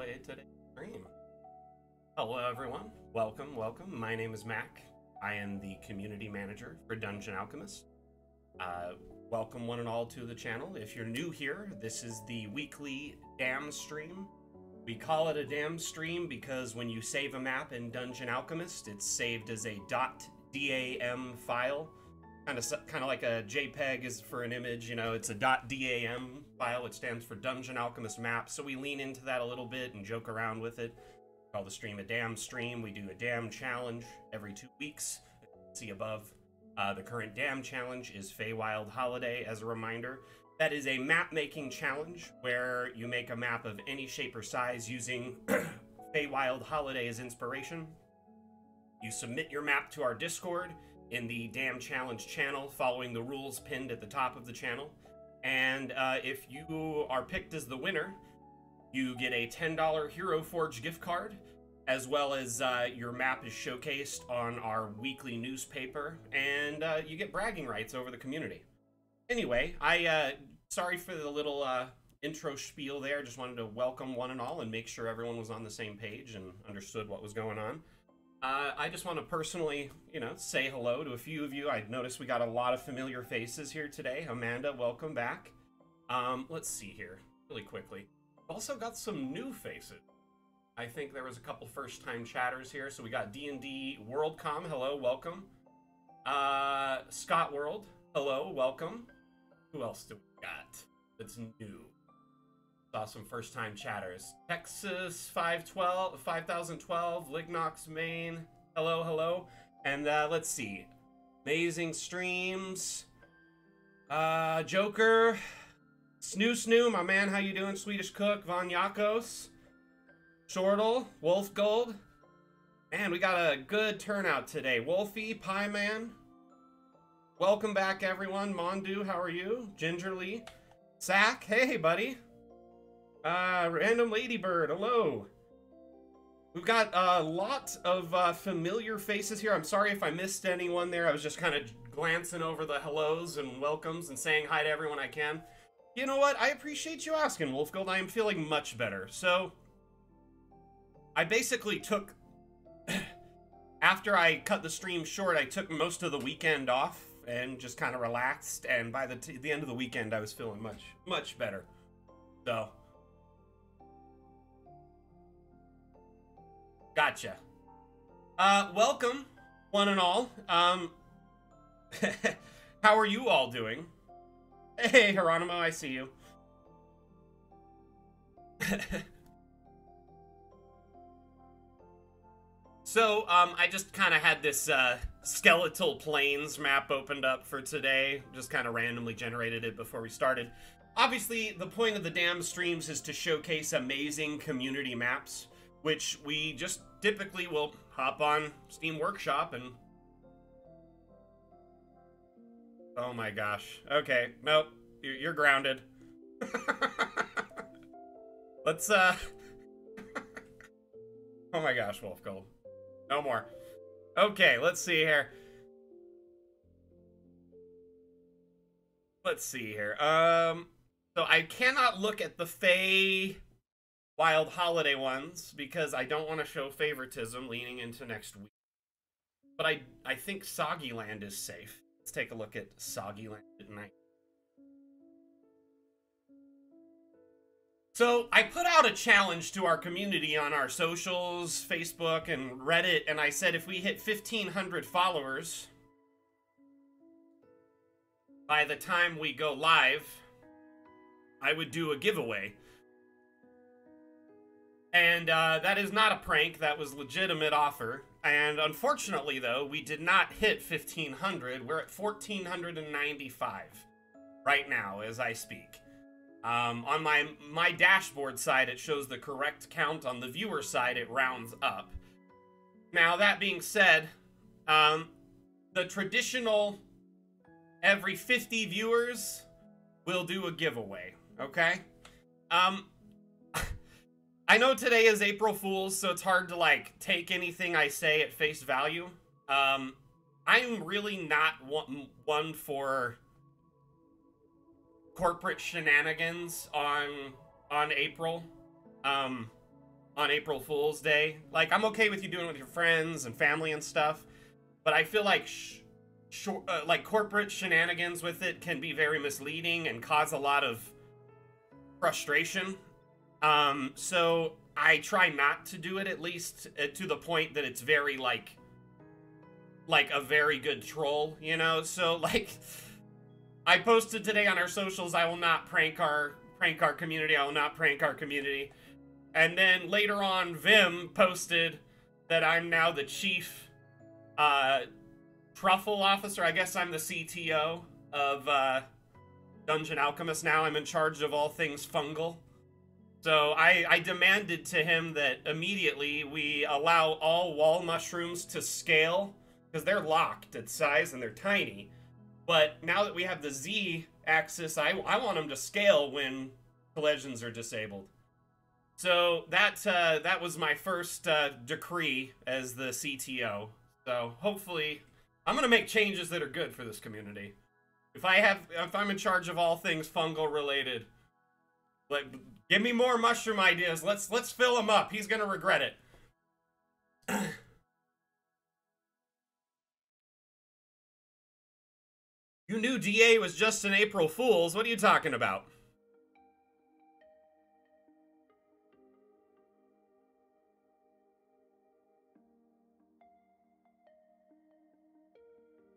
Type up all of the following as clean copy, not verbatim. Enjoy today's stream. Hello everyone, welcome. My name is Mac. I am the community manager for Dungeon Alchemist. Welcome one and all to the channel. If you're new here, this is the weekly DAM stream. We call it a DAM stream because when you save a map in Dungeon Alchemist, it's saved as a .DAM file. Kind of like a JPEG is for an image, you know, it's a .DAM file. It stands for Dungeon Alchemist Map, so we lean into that a little bit and joke around with it. We call the stream a DAM stream. We do a DAM challenge every 2 weeks. See above. The current DAM challenge is Feywild Holiday, as a reminder. That is a map-making challenge where you make a map of any shape or size using Feywild Holiday as inspiration. You submit your map to our Discord in the DAM Challenge channel, following the rules pinned at the top of the channel. And if you are picked as the winner, you get a $10 Hero Forge gift card, as well as your map is showcased on our weekly newspaper, and you get bragging rights over the community. Anyway, sorry for the little intro spiel there. Just wanted to welcome one and all and make sure everyone was on the same page and understood what was going on. I just want to personally, you know, say hello to a few of you. I noticed we got a lot of familiar faces here today. Amanda, welcome back. Let's see here really quickly. Also got some new faces. I think there was a couple first-time chatters here. So we got D&D WorldCom. Hello, welcome. Scott World. Hello, welcome. Who else do we got that's new? Saw some first-time chatters. Texas 512, 5012, Lignox, Maine. Hello, hello. And let's see. Amazing streams. Joker. Snoo Snoo, my man, how you doing? Swedish Cook, Von Yakos. Shortle, Wolf Gold. Man, we got a good turnout today. Wolfie, Pie Man. Welcome back, everyone. Mondu, how are you? Gingerly. Sack, hey, buddy. Random Ladybird, hello. We've got a lot of familiar faces here. I'm sorry if I missed anyone there. I was just kind of glancing over the hellos and welcomes and saying hi to everyone I can. You know what? I appreciate you asking, Wolfgold. I am feeling much better. So, I basically took... after I cut the stream short, I took most of the weekend off and just kind of relaxed. And by the end of the weekend, I was feeling much, much better. So... gotcha. Welcome, one and all. How are you all doing? Hey, Geronimo, I see you. So, I just kind of had this skeletal plains map opened up for today. Just kind of randomly generated it before we started. Obviously, the point of the DAM streams is to showcase amazing community maps, which we just typically will hop on Steam Workshop and... oh my gosh. Okay, nope. You're grounded. Let's, oh my gosh, Wolfgold. No more. Okay, let's see here. Let's see here. So I cannot look at the Feywild Holiday ones because I don't want to show favoritism leaning into next week. But I think Soggyland is safe. Let's take a look at Soggyland at night. So I put out a challenge to our community on our socials, Facebook and Reddit, and I said if we hit 1,500 followers by the time we go live, I would do a giveaway. And that is not a prank. That was a legitimate offer. And unfortunately, though, we did not hit 1,500. We're at 1,495 right now as I speak. On my dashboard side, it shows the correct count. On the viewer side, it rounds up. Now, that being said, the traditional every 50 viewers will do a giveaway, okay? I know today is April Fool's, so it's hard to, like, take anything I say at face value. I'm really not one for corporate shenanigans on April. on April Fool's Day. Like, I'm okay with you doing it with your friends and family and stuff, but I feel like corporate shenanigans with it can be very misleading and cause a lot of frustration. So I try not to do it, at least to the point that it's very like a very good troll, you know? So like, I posted today on our socials, I will not prank our community. I will not prank our community. And then later on, Vim posted that I'm now the chief truffle officer. I guess I'm the CTO of Dungeon Alchemist now. I'm in charge of all things fungal. So I demanded to him that immediately we allow all wall mushrooms to scale, because they're locked at size and they're tiny. But now that we have the Z axis, I want them to scale when collisions are disabled. So that was my first decree as the CTO. So hopefully, I'm gonna make changes that are good for this community. If I'm in charge of all things fungal related, like, give me more mushroom ideas. Let's fill him up. He's gonna regret it. You knew DA was just an April Fool's. What are you talking about?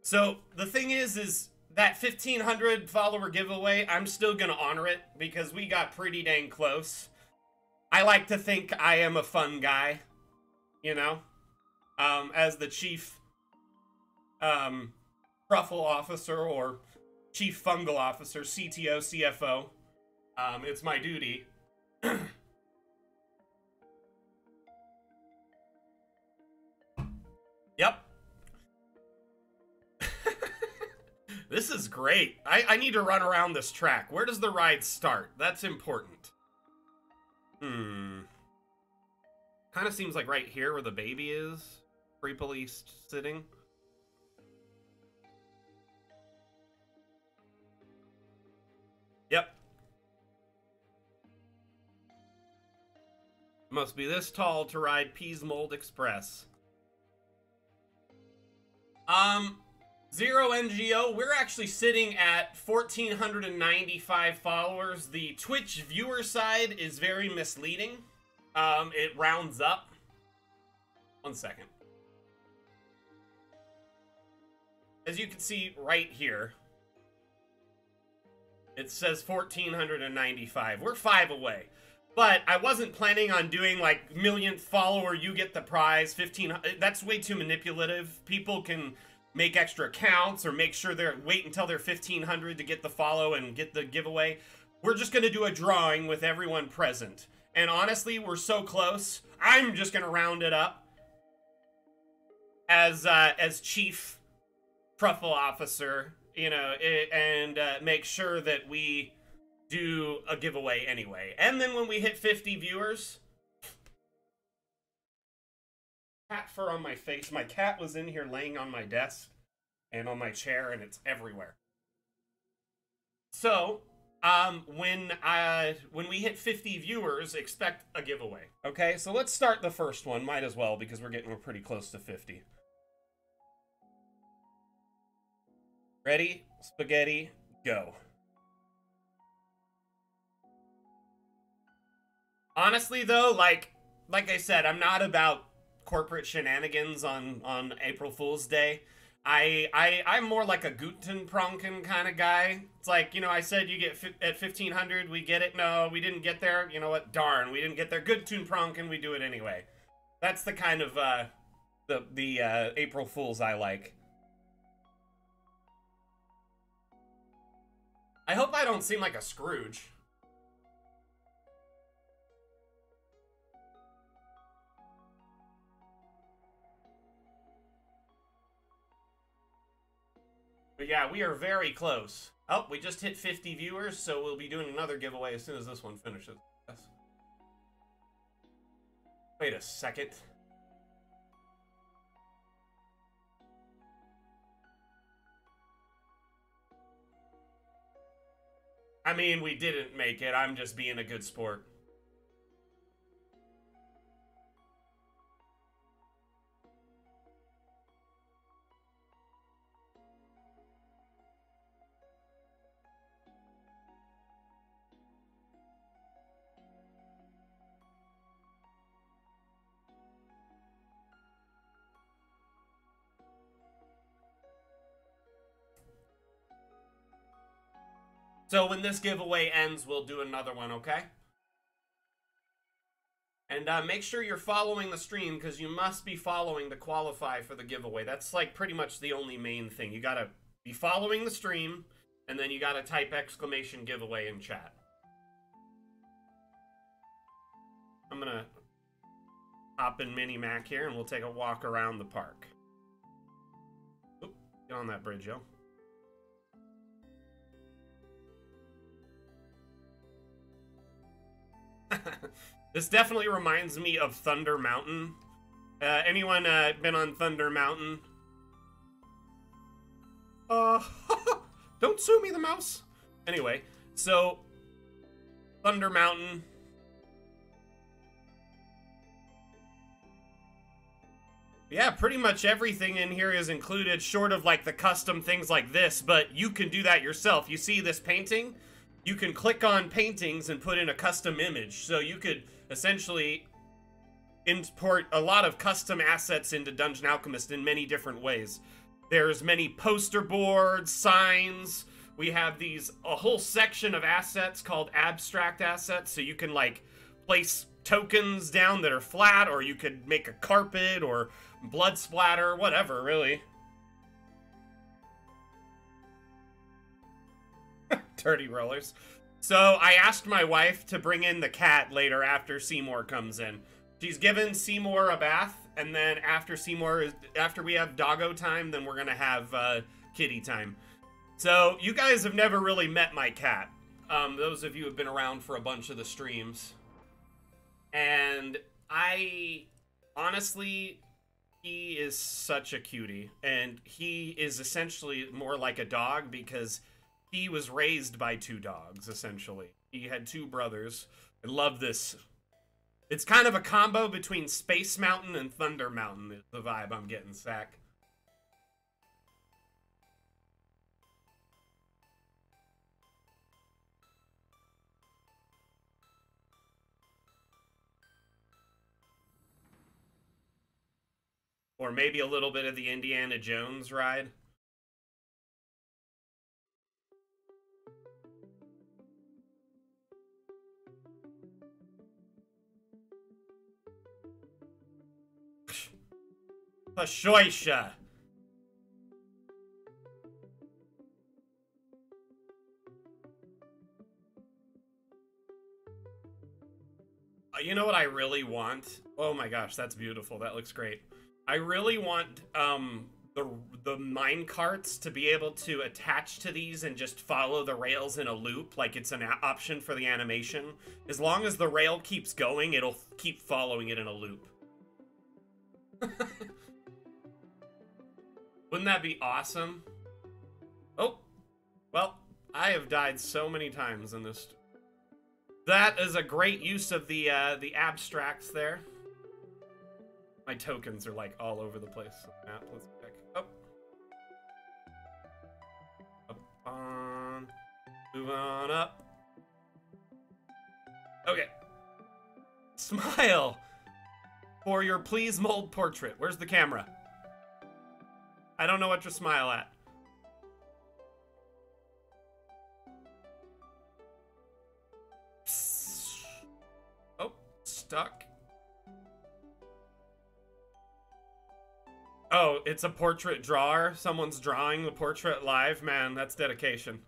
So the thing is that 1,500 follower giveaway, I'm still gonna honor it because we got pretty dang close. I like to think I am a fun guy, you know, as the chief truffle officer or chief fungal officer, CTO, CFO. It's my duty. Yep. This is great. I need to run around this track. Where does the ride start? That's important. Kind of seems like right here where the baby is creepily sitting. Yep. Must be this tall to ride Peasemold Express. Zero NGO, we're actually sitting at 1,495 followers. The Twitch viewer side is very misleading. It rounds up. One second. As you can see right here, it says 1,495. We're 5 away. But I wasn't planning on doing like millionth follower, you get the prize, 1,500. That's way too manipulative. People can make extra accounts or make sure they're wait until they're 1,500 to get the follow and get the giveaway. We're just gonna do a drawing with everyone present. And honestly, we're so close. I'm just gonna round it up as chief truffle officer, you know, and make sure that we do a giveaway anyway. And then when we hit 50 viewers, cat fur on my face. My cat was in here laying on my desk and on my chair, and it's everywhere. So, when we hit 50 viewers, expect a giveaway. Okay, so let's start the first one. Might as well, because we're pretty close to 50. Ready? Spaghetti, go. Honestly, though, like I said, I'm not about corporate shenanigans on April Fool's Day. I'm more like a Guten Pranken kind of guy. It's like, you know, I said you get at 1,500, we get it. No, we didn't get there. You know what? Darn, we didn't get there. Guten Pranken, we do it anyway. That's the kind of the April Fools I like. I hope I don't seem like a Scrooge. But yeah, we are very close. Oh, we just hit 50 viewers, so we'll be doing another giveaway as soon as this one finishes. Wait a second. I mean, we didn't make it. I'm just being a good sport. So when this giveaway ends, we'll do another one, okay? And make sure you're following the stream, because you must be following to qualify for the giveaway. That's like pretty much the only main thing. You gotta be following the stream, and then you gotta type exclamation giveaway in chat. I'm gonna hop in Mini Mac here, and we'll take a walk around the park. Oop, get on that bridge, yo. This definitely reminds me of Thunder Mountain. Anyone been on Thunder Mountain? Don't sue me, the mouse. Anyway, so Thunder Mountain. Yeah, pretty much everything in here is included, short of like the custom things like this, but you can do that yourself. You see this painting? You can click on paintings and put in a custom image, so you could essentially import a lot of custom assets into Dungeon Alchemist in many different ways. There's many poster boards, signs. We have these, a whole section of assets called abstract assets, so you can like place tokens down that are flat, or you could make a carpet or blood splatter, whatever, really. Dirty rollers. So I asked my wife to bring in the cat later after Seymour comes in. She's given Seymour a bath, and then after Seymour is, after we have doggo time, then we're gonna have kitty time. So you guys have never really met my cat. Those of you who have been around for a bunch of the streams. And I honestly, he is such a cutie, and he is essentially more like a dog because he was raised by two dogs, essentially. He had two brothers. I love this. It's kind of a combo between Space Mountain and Thunder Mountain is the vibe I'm getting, Sack. Or maybe a little bit of the Indiana Jones ride. Pashoisha. You know what I really want? Oh my gosh, that's beautiful. That looks great. I really want the mine carts to be able to attach to these and just follow the rails in a loop, like it's an option for the animation. As long as the rail keeps going, it'll keep following it in a loop. Wouldn't that be awesome? Oh, well, I have died so many times in this. That is a great use of the abstracts there. My tokens are like all over the place. Let's check. Oh. Up on. Move on up. Okay. Smile for your please mold portrait. Where's the camera? I don't know what to smile at. Psst. Oh, stuck. Oh, it's a portrait drawer. Someone's drawing the portrait live. Man, that's dedication.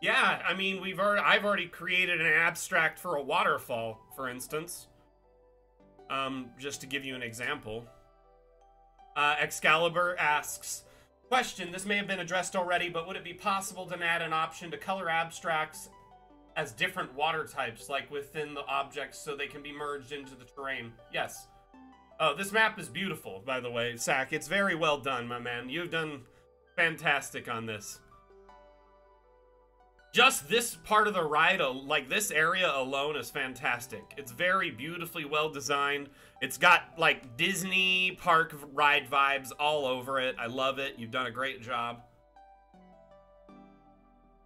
Yeah, I mean, I've already created an abstract for a waterfall, for instance. Just to give you an example. Excalibur asks, question, this may have been addressed already, but would it be possible to add an option to color abstracts as different water types, like within the objects, so they can be merged into the terrain? Yes. Oh, this map is beautiful, by the way, Sack. It's very well done, my man. You've done fantastic on this. Just this part of the ride, like this area alone, is fantastic. It's very beautifully well designed. It's got like Disney park ride vibes all over it. I love it. You've done a great job.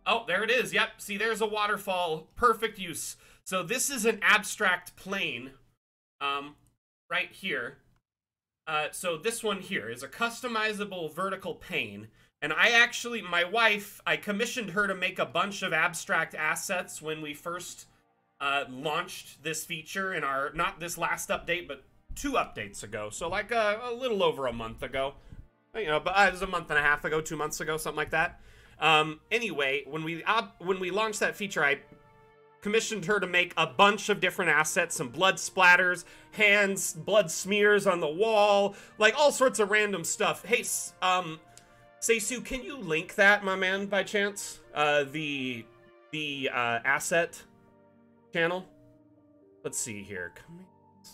Oh, there it is. Yep. See, there's a waterfall. Perfect use. So this is an abstract plane right here. So this one here is a customizable vertical pane. And I actually, my wife, I commissioned her to make a bunch of abstract assets when we first launched this feature in our, not this last update, but 2 updates ago. So like a little over a month ago, you know, but it was a month and a half ago, 2 months ago, something like that. Anyway, when we launched that feature, I commissioned her to make a bunch of different assets, some blood splatters, hands, blood smears on the wall, like all sorts of random stuff. Hey, Seisu, can you link that, my man, by chance? The asset channel? Let's see here.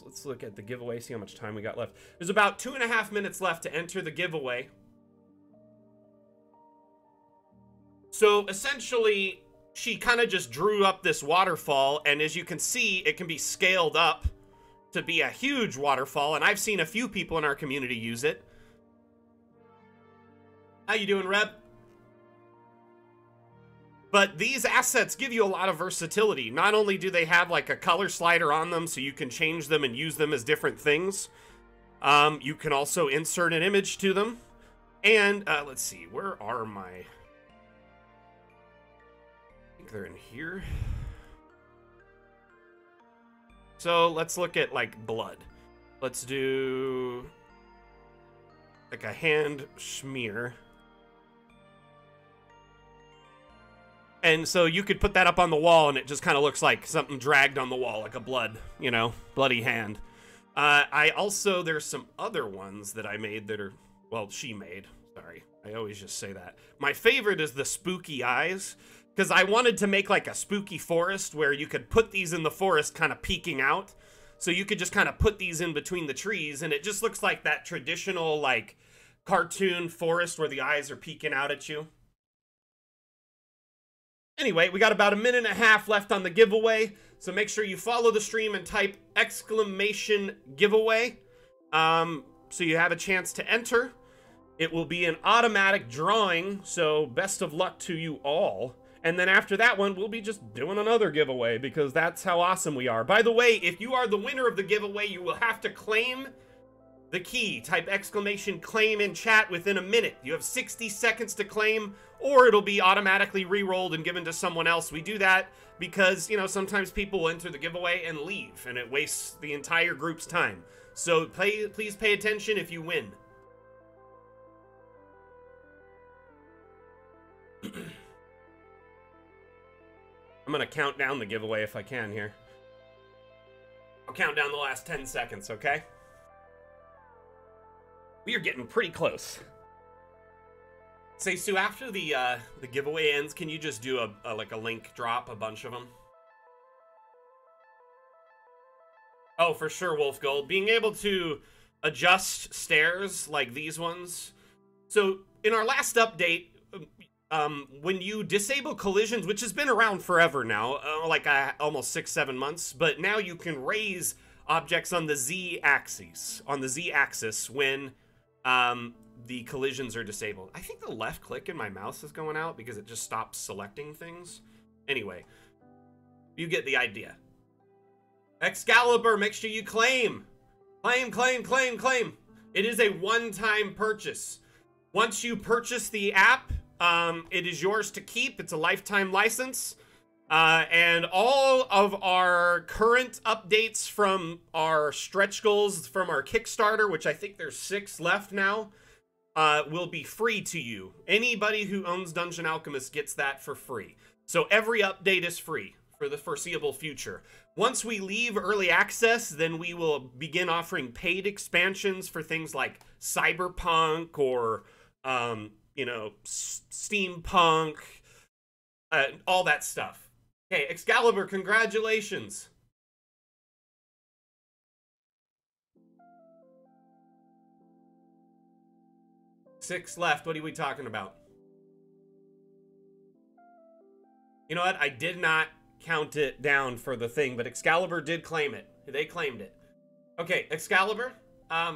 Let's look at the giveaway, see how much time we got left. There's about 2.5 minutes left to enter the giveaway. So essentially, she kind of just drew up this waterfall, and as you can see, it can be scaled up to be a huge waterfall, and I've seen a few people in our community use it. How you doing, Reb? But these assets give you a lot of versatility. Not only do they have like a color slider on them so you can change them and use them as different things, you can also insert an image to them. And let's see, where are my... I think they're in here. So let's look at like blood. Let's do like a hand smear. And so you could put that up on the wall and it just kind of looks like something dragged on the wall, like a blood, you know, bloody hand. I also, there's some other ones that I made that are, well, she made. Sorry, I always just say that. My favorite is the spooky eyes, because I wanted to make like a spooky forest where you could put these in the forest kind of peeking out. So you could just kind of put these in between the trees and it just looks like that traditional like cartoon forest where the eyes are peeking out at you. Anyway, we got about 1.5 minutes left on the giveaway, so make sure you follow the stream and type exclamation giveaway, so you have a chance to enter. It will be an automatic drawing, so best of luck to you all. And then after that one, we'll be just doing another giveaway because that's how awesome we are. By the way, if you are the winner of the giveaway, you will have to claim the key. Type exclamation claim in chat within a minute. You have 60 seconds to claim, or it'll be automatically re-rolled and given to someone else. We do that because, you know, sometimes people will enter the giveaway and leave, and it wastes the entire group's time. So please pay attention if you win. I'm gonna count down the giveaway if I can here. I'll count down the last 10 seconds, okay? We are getting pretty close. Say, Sue, after the giveaway ends, can you just do a like a link drop, a bunch of them? Oh, for sure, Wolf Gold. Being able to adjust stairs like these ones. So in our last update, when you disable collisions, which has been around forever now, like almost 6-7 months, but now you can raise objects on the z-axis when the collisions are disabled. I think the left click in my mouse is going out because it just stops selecting things. Anyway, you get the idea. Excalibur, make sure you claim. Claim. It is a one-time purchase. Once you purchase the app, it is yours to keep. It's a lifetime license. And all of our current updates from our stretch goals from our Kickstarter, which I think there's 6 left now, will be free to you. Anybody who owns Dungeon Alchemist gets that for free. So every update is free for the foreseeable future. Once we leave early access, then we will begin offering paid expansions for things like cyberpunk or, you know, steampunk, all that stuff. Okay, Excalibur, congratulations. Six left, what are we talking about? You know what, I did not count it down for the thing, but Excalibur did claim it. They claimed it. Okay, Excalibur,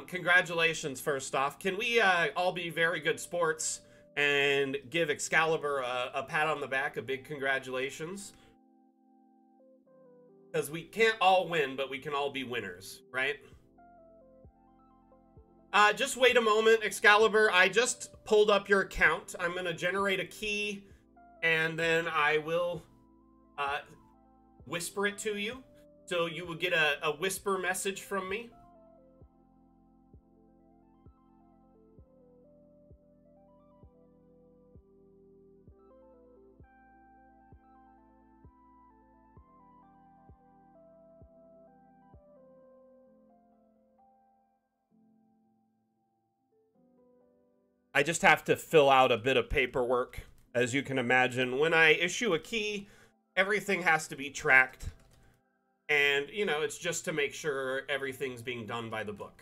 congratulations first off. Can we all be very good sports and give Excalibur a pat on the back, a big congratulations? Because we can't all win, but we can all be winners, right? Just wait a moment, Excalibur. I just pulled up your account. I'm going to generate a key, and then I will whisper it to you. So you will get a whisper message from me. I just have to fill out a bit of paperwork. As you can imagine, when I issue a key, everything has to be tracked. And, you know, it's just to make sure everything's being done by the book.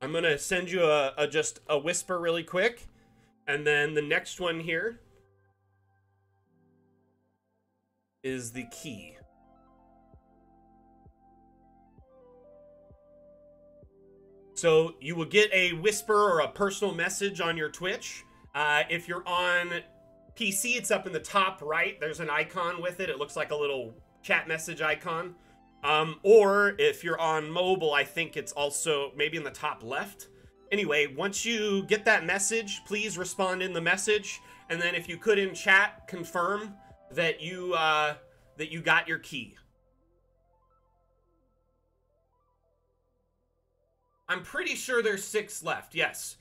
I'm going to send you just a whisper really quick. And then the next one here is the key. So you will get a whisper or a personal message on your Twitch. If you're on PC, it's up in the top right. There's an icon with it. It looks like a little chat message icon. Or if you're on mobile, I think it's also maybe in the top left. Anyway, once you get that message, please respond in the message. And then if you could in chat, confirm that you got your key. I'm pretty sure there's 6 left, yes.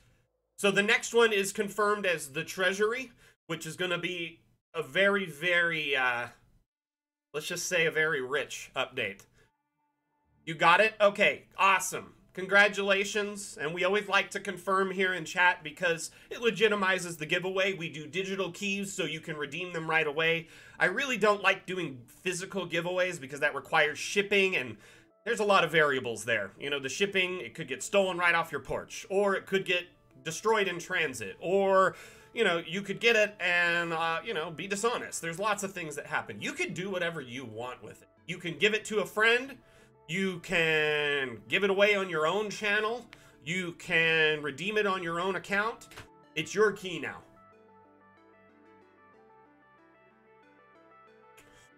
So the next one is confirmed as the Treasury, which is going to be a very, very, let's just say a very rich update. You got it? Okay, awesome. Congratulations. And we always like to confirm here in chat because it legitimizes the giveaway. We do digital keys so you can redeem them right away. I really don't like doing physical giveaways because that requires shipping and there's a lot of variables there. You know, the shipping, it could get stolen right off your porch, or it could get destroyed in transit, or, you know, you could get it and, you know, be dishonest. There's lots of things that happen. You can do whatever you want with it. You can give it to a friend. You can give it away on your own channel. You can redeem it on your own account. It's your key now.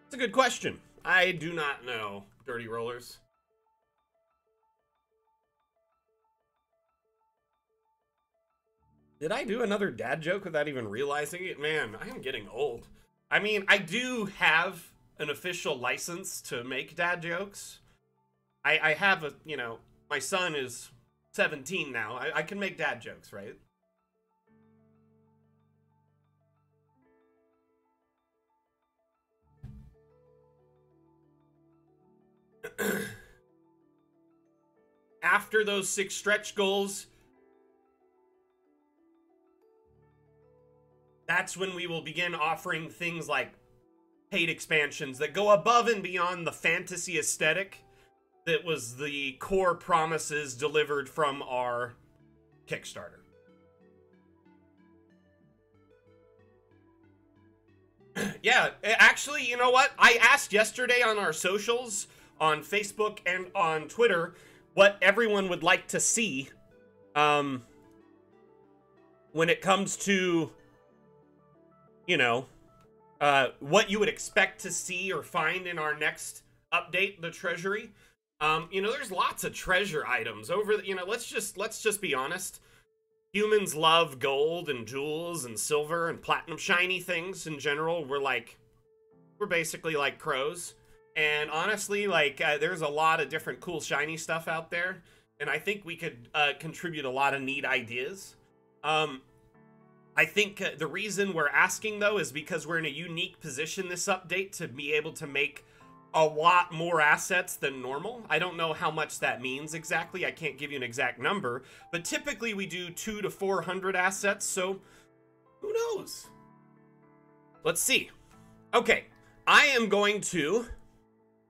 It's a good question. I do not know, Dirty Rollers. Did I do another dad joke without even realizing it? Man, I am getting old. I mean, I do have an official license to make dad jokes. I have a, you know, my son is 17 now. I can make dad jokes, right? After those 6 stretch goals, that's when we will begin offering things like paid expansions that go above and beyond the fantasy aesthetic that was the core promises delivered from our Kickstarter. Yeah, actually, you know what? I asked yesterday on our socials, on Facebook and on Twitter, what everyone would like to see when it comes to, you know, what you would expect to see or find in our next update, the Treasury. You know, there's lots of treasure items over the, you know, let's just be honest. Humans love gold and jewels and silver and platinum, shiny things in general. We're basically like crows. And honestly, like, there's a lot of different cool shiny stuff out there. And I think we could contribute a lot of neat ideas. I think the reason we're asking, though, is because we're in a unique position this update to be able to make a lot more assets than normal. I don't know how much that means exactly. I can't give you an exact number. But typically, we do 200 to 400 assets. So, who knows? Let's see. Okay. I am going to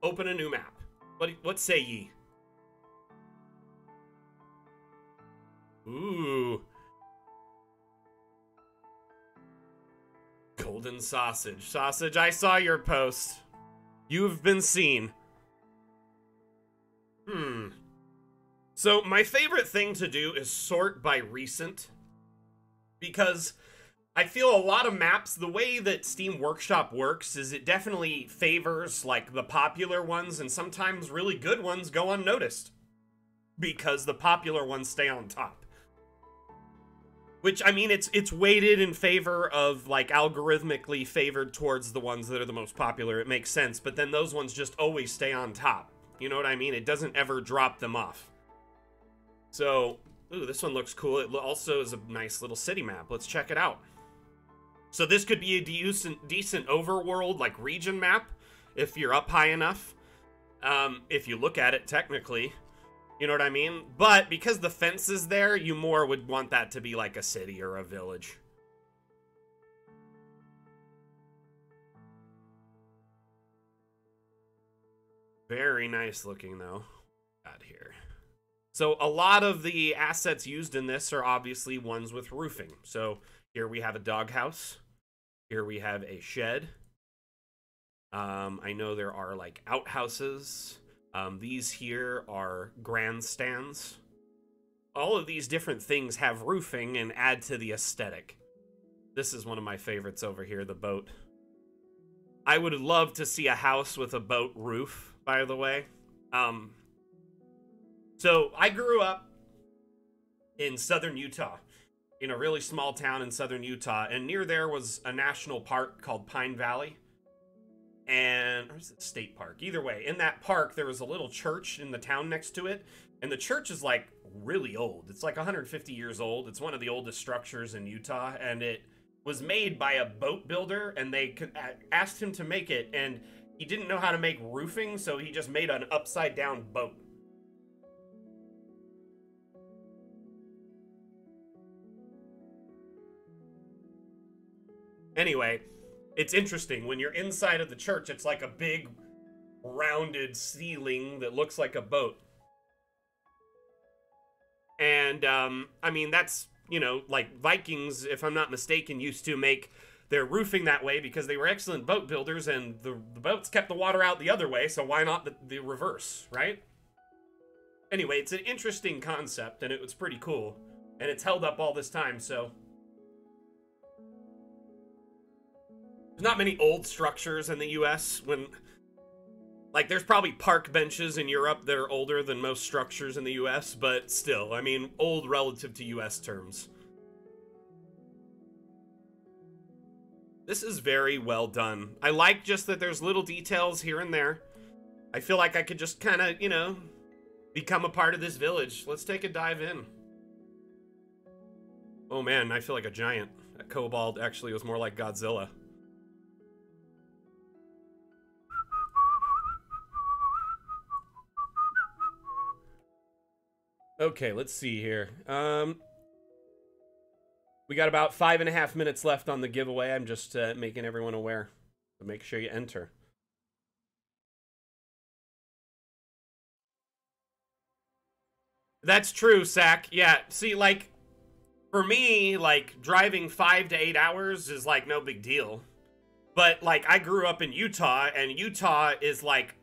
open a new map. What say ye? Ooh. Golden sausage. Sausage, I saw your post. You've been seen. So my favorite thing to do is sort by recent, because I feel a lot of maps, the way that Steam Workshop works is it definitely favors like the popular ones, and sometimes really good ones go unnoticed because the popular ones stay on top. Which, I mean, it's weighted in favor of, like, algorithmically favored towards the ones that are the most popular. It makes sense, but then those ones just always stay on top. You know what I mean? It doesn't ever drop them off. So, ooh, this one looks cool. It also is a nice little city map. Let's check it out. So this could be a decent overworld, like, region map, if you're up high enough. If you look at it, technically. You know what I mean? But because the fence is there, you more would want that to be like a city or a village. Very nice looking though. Out here. So a lot of the assets used in this are obviously ones with roofing. So here we have a doghouse. Here we have a shed. I know there are like outhouses. These here are grandstands. All of these different things have roofing and add to the aesthetic. This is one of my favorites over here, the boat. I would love to see a house with a boat roof, by the way. So I grew up in southern Utah, in a really small town in southern Utah, and near there was a national park called Pine Valley. And, or is it state park? Either way, in that park, there was a little church in the town next to it. And the church is, like, really old. It's, like, 150 years old. It's one of the oldest structures in Utah. And it was made by a boat builder. And they asked him to make it. And he didn't know how to make roofing, so he just made an upside-down boat. Anyway... It's interesting, when you're inside of the church, it's like a big, rounded ceiling that looks like a boat. And, I mean, that's, you know, like, Vikings, if I'm not mistaken, used to make their roofing that way because they were excellent boat builders, and the boats kept the water out the other way, so why not the reverse, right? Anyway, it's an interesting concept, and it was pretty cool. And it's held up all this time, so... There's not many old structures in the U.S. when, like, there's probably park benches in Europe that are older than most structures in the U.S., but still, I mean, old relative to U.S. terms. This is very well done. I like just that there's little details here and there. I feel like I could just kind of, you know, become a part of this village. Let's take a dive in. Oh man, I feel like a giant. That kobold actually was more like Godzilla. Okay, let's see here. We got about 5.5 minutes left on the giveaway. I'm just making everyone aware. So make sure you enter. That's true, Sack. Yeah, see, like, for me, like, driving 5 to 8 hours is, like, no big deal. But, like, I grew up in Utah, and Utah is, like,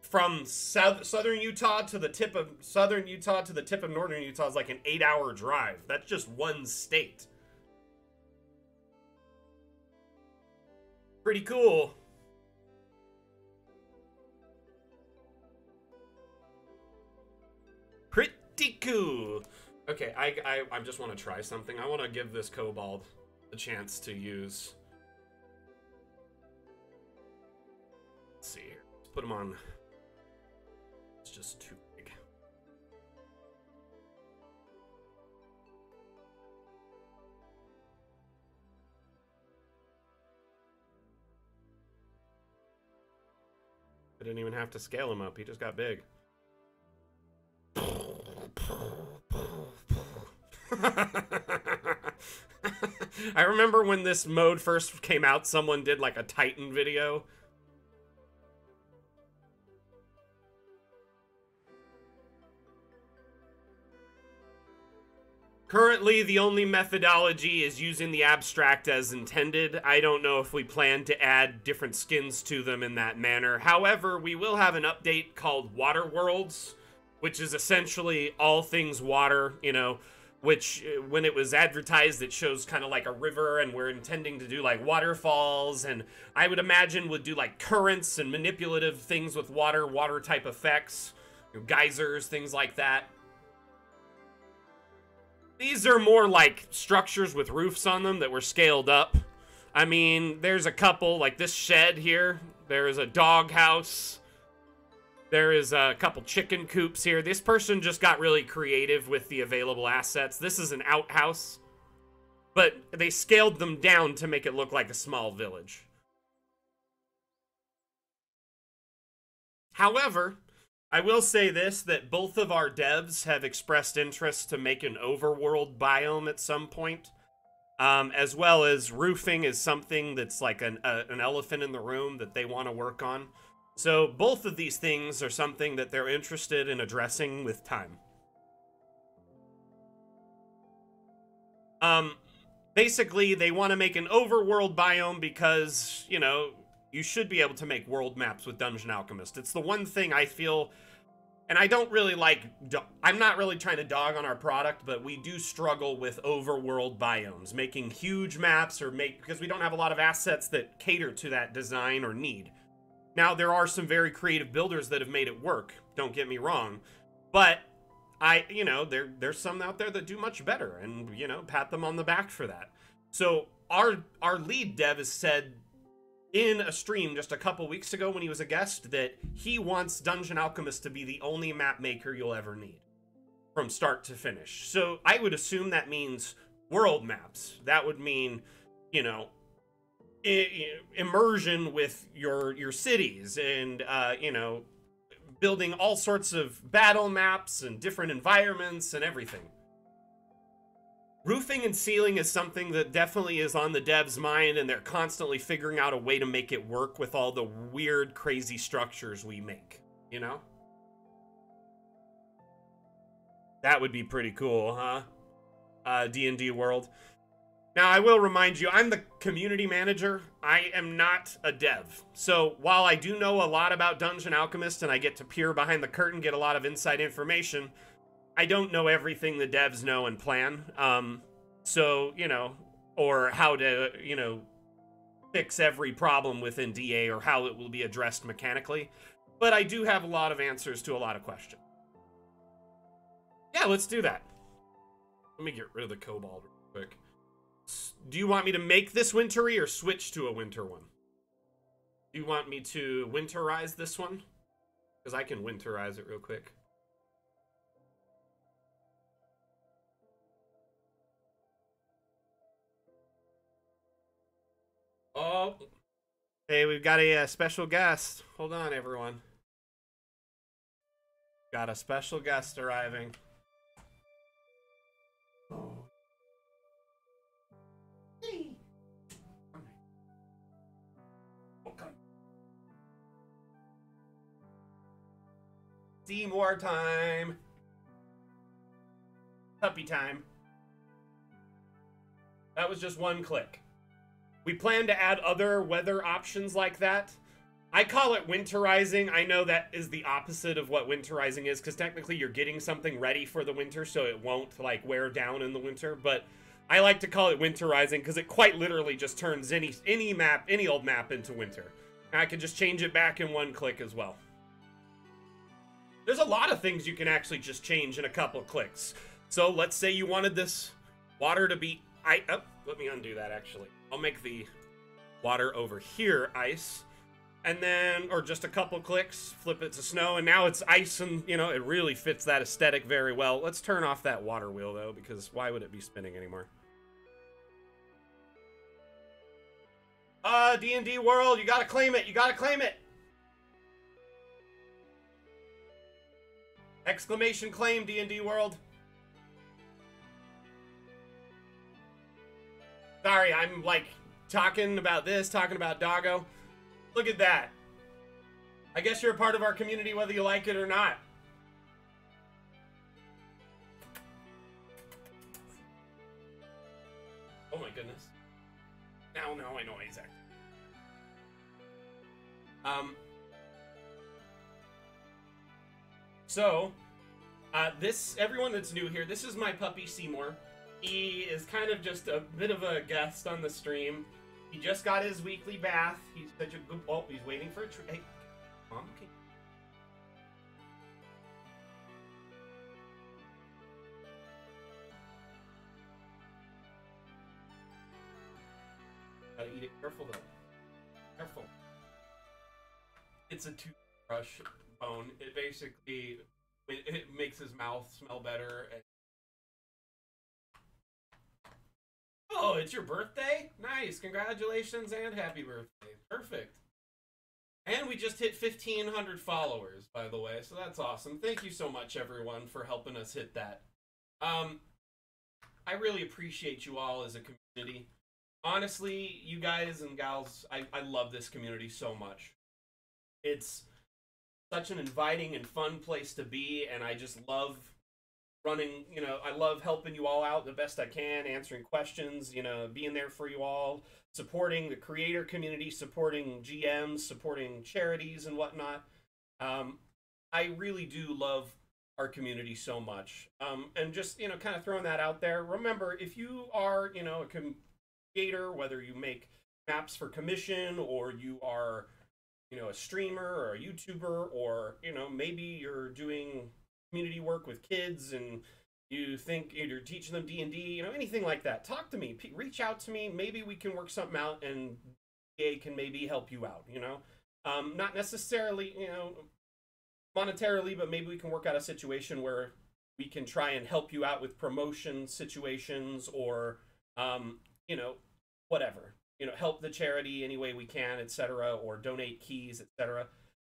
from southern Utah to the tip of southern Utah to the tip of northern Utah is like an 8-hour drive. That's just one state. Pretty cool. Pretty cool. Okay, I just want to try something. I want to give this kobold a chance to use. Let's see here. Let's put him on. It's just too big. I didn't even have to scale him up. He just got big. I remember when this mode first came out, someone did like a Titan video. Currently, the only methodology is using the abstract as intended. I don't know if we plan to add different skins to them in that manner. However, we will have an update called Water Worlds, which is essentially all things water, you know, which when it was advertised, it shows kind of like a river, and we're intending to do like waterfalls, and I would imagine would do like currents and manipulative things with water, water type effects, you know, geysers, things like that. These are more like structures with roofs on them that were scaled up. I mean, there's a couple, like this shed here, there is a dog house, there is a couple chicken coops here. This person just got really creative with the available assets. This is an outhouse, but they scaled them down to make it look like a small village. However, I will say this, that both of our devs have expressed interest to make an overworld biome at some point. As well as roofing is something that's like an elephant in the room that they want to work on. So both of these things are something that they're interested in addressing with time. Basically, they want to make an overworld biome because, you know, you should be able to make world maps with Dungeon Alchemist. It's the one thing I feel, and I don't really like, I'm not really trying to dog on our product, but we do struggle with overworld biomes, making huge maps or because we don't have a lot of assets that cater to that design or need. Now, there are some very creative builders that have made it work, don't get me wrong, but you know, there's some out there that do much better, and, you know, pat them on the back for that. So our lead dev has said in a stream just a couple weeks ago when he was a guest that he wants Dungeon Alchemist to be the only map maker you'll ever need from start to finish. So I would assume that means world maps. That would mean, you know, immersion with your cities and, you know, building all sorts of battle maps and different environments and everything. Roofing and ceiling is something that definitely is on the dev's mind, and they're constantly figuring out a way to make it work with all the weird, crazy structures we make, you know? That would be pretty cool, huh? D&D world. Now, I will remind you, I'm the community manager. I am not a dev. So while I do know a lot about Dungeon Alchemist and I get to peer behind the curtain, get a lot of inside information, I don't know everything the devs know and plan. So, you know, or how to, you know, fix every problem within DA or how it will be addressed mechanically. But I do have a lot of answers to a lot of questions. Yeah, let's do that. Let me get rid of the kobold real quick. Do you want me to make this wintry or switch to a winter one? Do you want me to winterize this one? Because I can winterize it real quick. Oh, hey, we've got a special guest. Hold on, everyone. Got a special guest arriving. Steam War time. Puppy time. That was just one click. We plan to add other weather options like that. I call it winterizing. I know that is the opposite of what winterizing is, because technically you're getting something ready for the winter so it won't like wear down in the winter, but I like to call it winterizing because it quite literally just turns any map, any old map into winter. And I can just change it back in one click as well. There's a lot of things you can actually just change in a couple clicks. So let's say you wanted this water to be ice. Oh, let me undo that actually. I'll make the water over here ice. And then, or just a couple clicks, flip it to snow, and now it's ice, and, you know, it really fits that aesthetic very well. Let's turn off that water wheel, though, because why would it be spinning anymore? D&D world, you gotta claim it, you gotta claim it! Exclamation claim, D&D world. Sorry, I'm, like, talking about this, talking about Doggo. Look at that. I guess you're a part of our community whether you like it or not. Oh my goodness. Now, I know he's acting. So, Everyone that's new here, this is my puppy Seymour. He is kind of just a bit of a guest on the stream. He just got his weekly bath. He's such a good... Oh, he's waiting for a treat. Hey, Mom, can you... Gotta eat it. Careful, though. Careful. It's a toothbrush bone. It basically... It makes his mouth smell better. Oh, it's your birthday? Nice. Congratulations and happy birthday. Perfect. And we just hit 1,500 followers, by the way, so that's awesome. Thank you so much, everyone, for helping us hit that. I really appreciate you all as a community. Honestly, you guys and gals, I love this community so much. It's such an inviting and fun place to be, and I just love running, you know, I love helping you all out the best I can, answering questions, you know, being there for you all, supporting the creator community, supporting GMs, supporting charities and whatnot. I really do love our community so much. And just, you know, kind of throwing that out there. Remember, if you are, you know, a creator, whether you make maps for commission or you are, you know, a streamer or a YouTuber, or, you know, maybe you're doing community work with kids and you think you're teaching them D&D, you know, anything like that, talk to me, reach out to me. Maybe we can work something out and DA can maybe help you out, you know, not necessarily, you know, monetarily, but maybe we can work out a situation where we can try and help you out with promotion situations or, you know, whatever. You know, help the charity any way we can, etc., or donate keys, etc.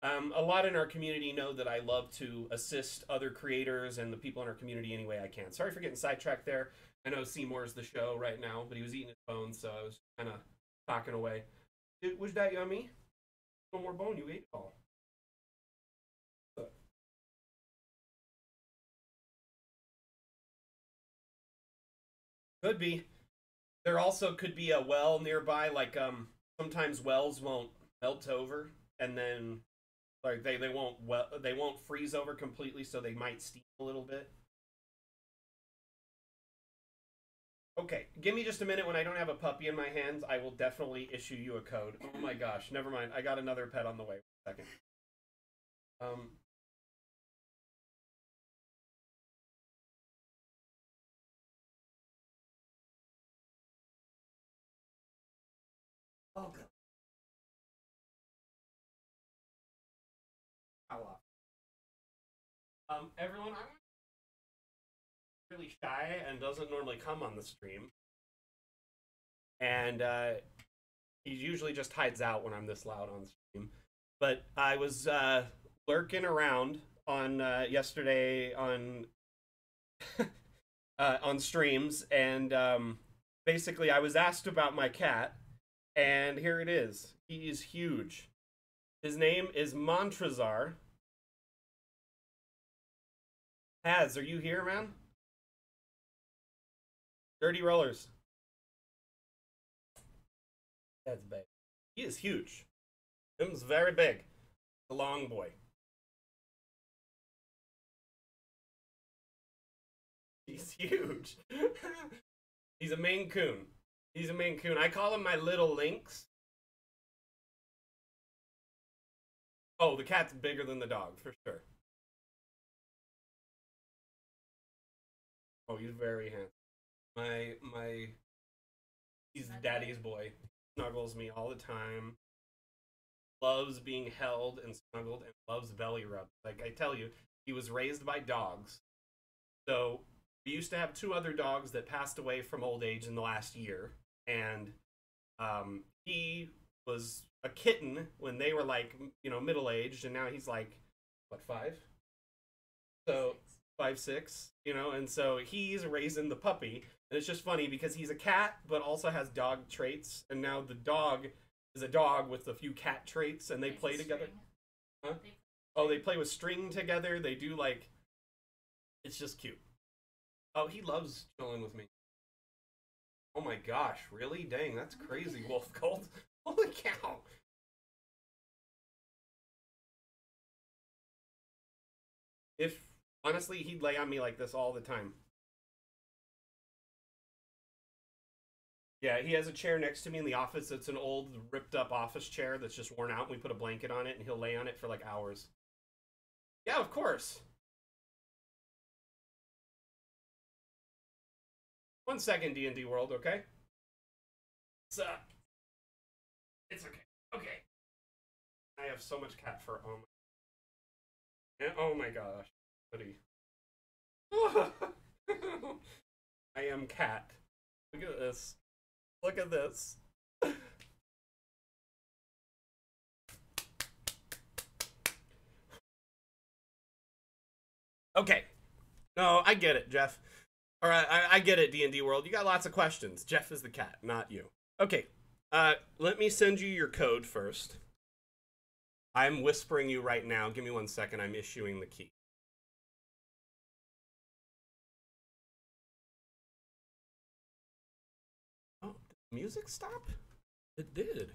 A lot in our community know that I love to assist other creators and the people in our community any way I can. Sorry for getting sidetracked there. I know Seymour's the show right now, but he was eating his bone, so I was kind of talking away. Dude, was that yummy? One more bone, you ate it all. Could be. There also could be a well nearby, like, sometimes wells won't melt over, and then, like, they won't freeze over completely, so they might steam a little bit. Okay, give me just a minute. When I don't have a puppy in my hands, I will definitely issue you a code. Oh my gosh, never mind. I got another pet on the way. One second. Oh, God. Everyone, I'm really shy and doesn't normally come on the stream. And he usually just hides out when I'm this loud on stream. But I was lurking around on yesterday on on streams, and basically I was asked about my cat. And here it is. He is huge. His name is Montrezar. Haz, are you here, man? Dirty Rollers. That's big. He is huge. Him's very big. The long boy. He's huge. He's a Maine Coon. He's a Maine Coon. I call him my little lynx. Oh, the cat's bigger than the dog, for sure. Oh, he's very handsome. He's daddy's boy. He snuggles me all the time. Loves being held and snuggled, and loves belly rubs. Like I tell you, he was raised by dogs. So we used to have two other dogs that passed away from old age in the last year. And he was a kitten when they were, like, you know, middle-aged, and now he's like, what, 5? So 5, 6, you know, and so he's raising the puppy, and it's just funny because he's a cat but also has dog traits, and now the dog is a dog with a few cat traits, and they play together. Huh? Oh, they play with string together. They do, like, it's just cute. Oh, he loves chilling with me. Oh my gosh, really? Dang, that's crazy, Wolf Gold. Holy cow! If Honestly, he'd lay on me like this all the time. Yeah, he has a chair next to me in the office. It's an old, ripped-up office chair that's just worn out. And we put a blanket on it, and he'll lay on it for, like, hours. Yeah, of course. One second, D&D World, okay? It's okay. Okay. I have so much cat fur. Oh, my. Oh, my gosh. Buddy. I am cat. Look at this. Look at this. Okay. No, I get it, Jeff. All right, I get it, D&D World. You got lots of questions. Jeff is the cat, not you. Okay. Let me send you your code first. I'm whispering you right now. Give me 1 second. I'm issuing the key. Oh, did music stop? It did.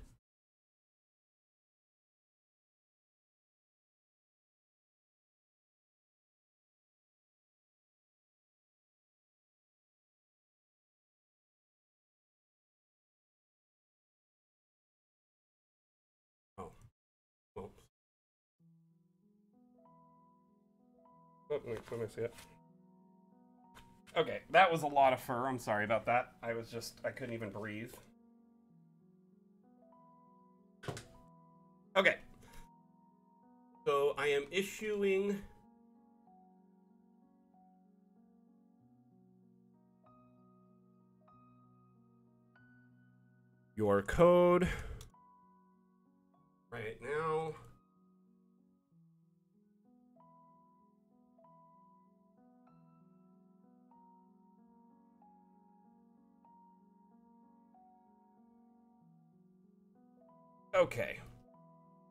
Oh, let me see it. Okay, that was a lot of fur. I'm sorry about that. I couldn't even breathe. Okay. So I am issuing... your code right now. Okay,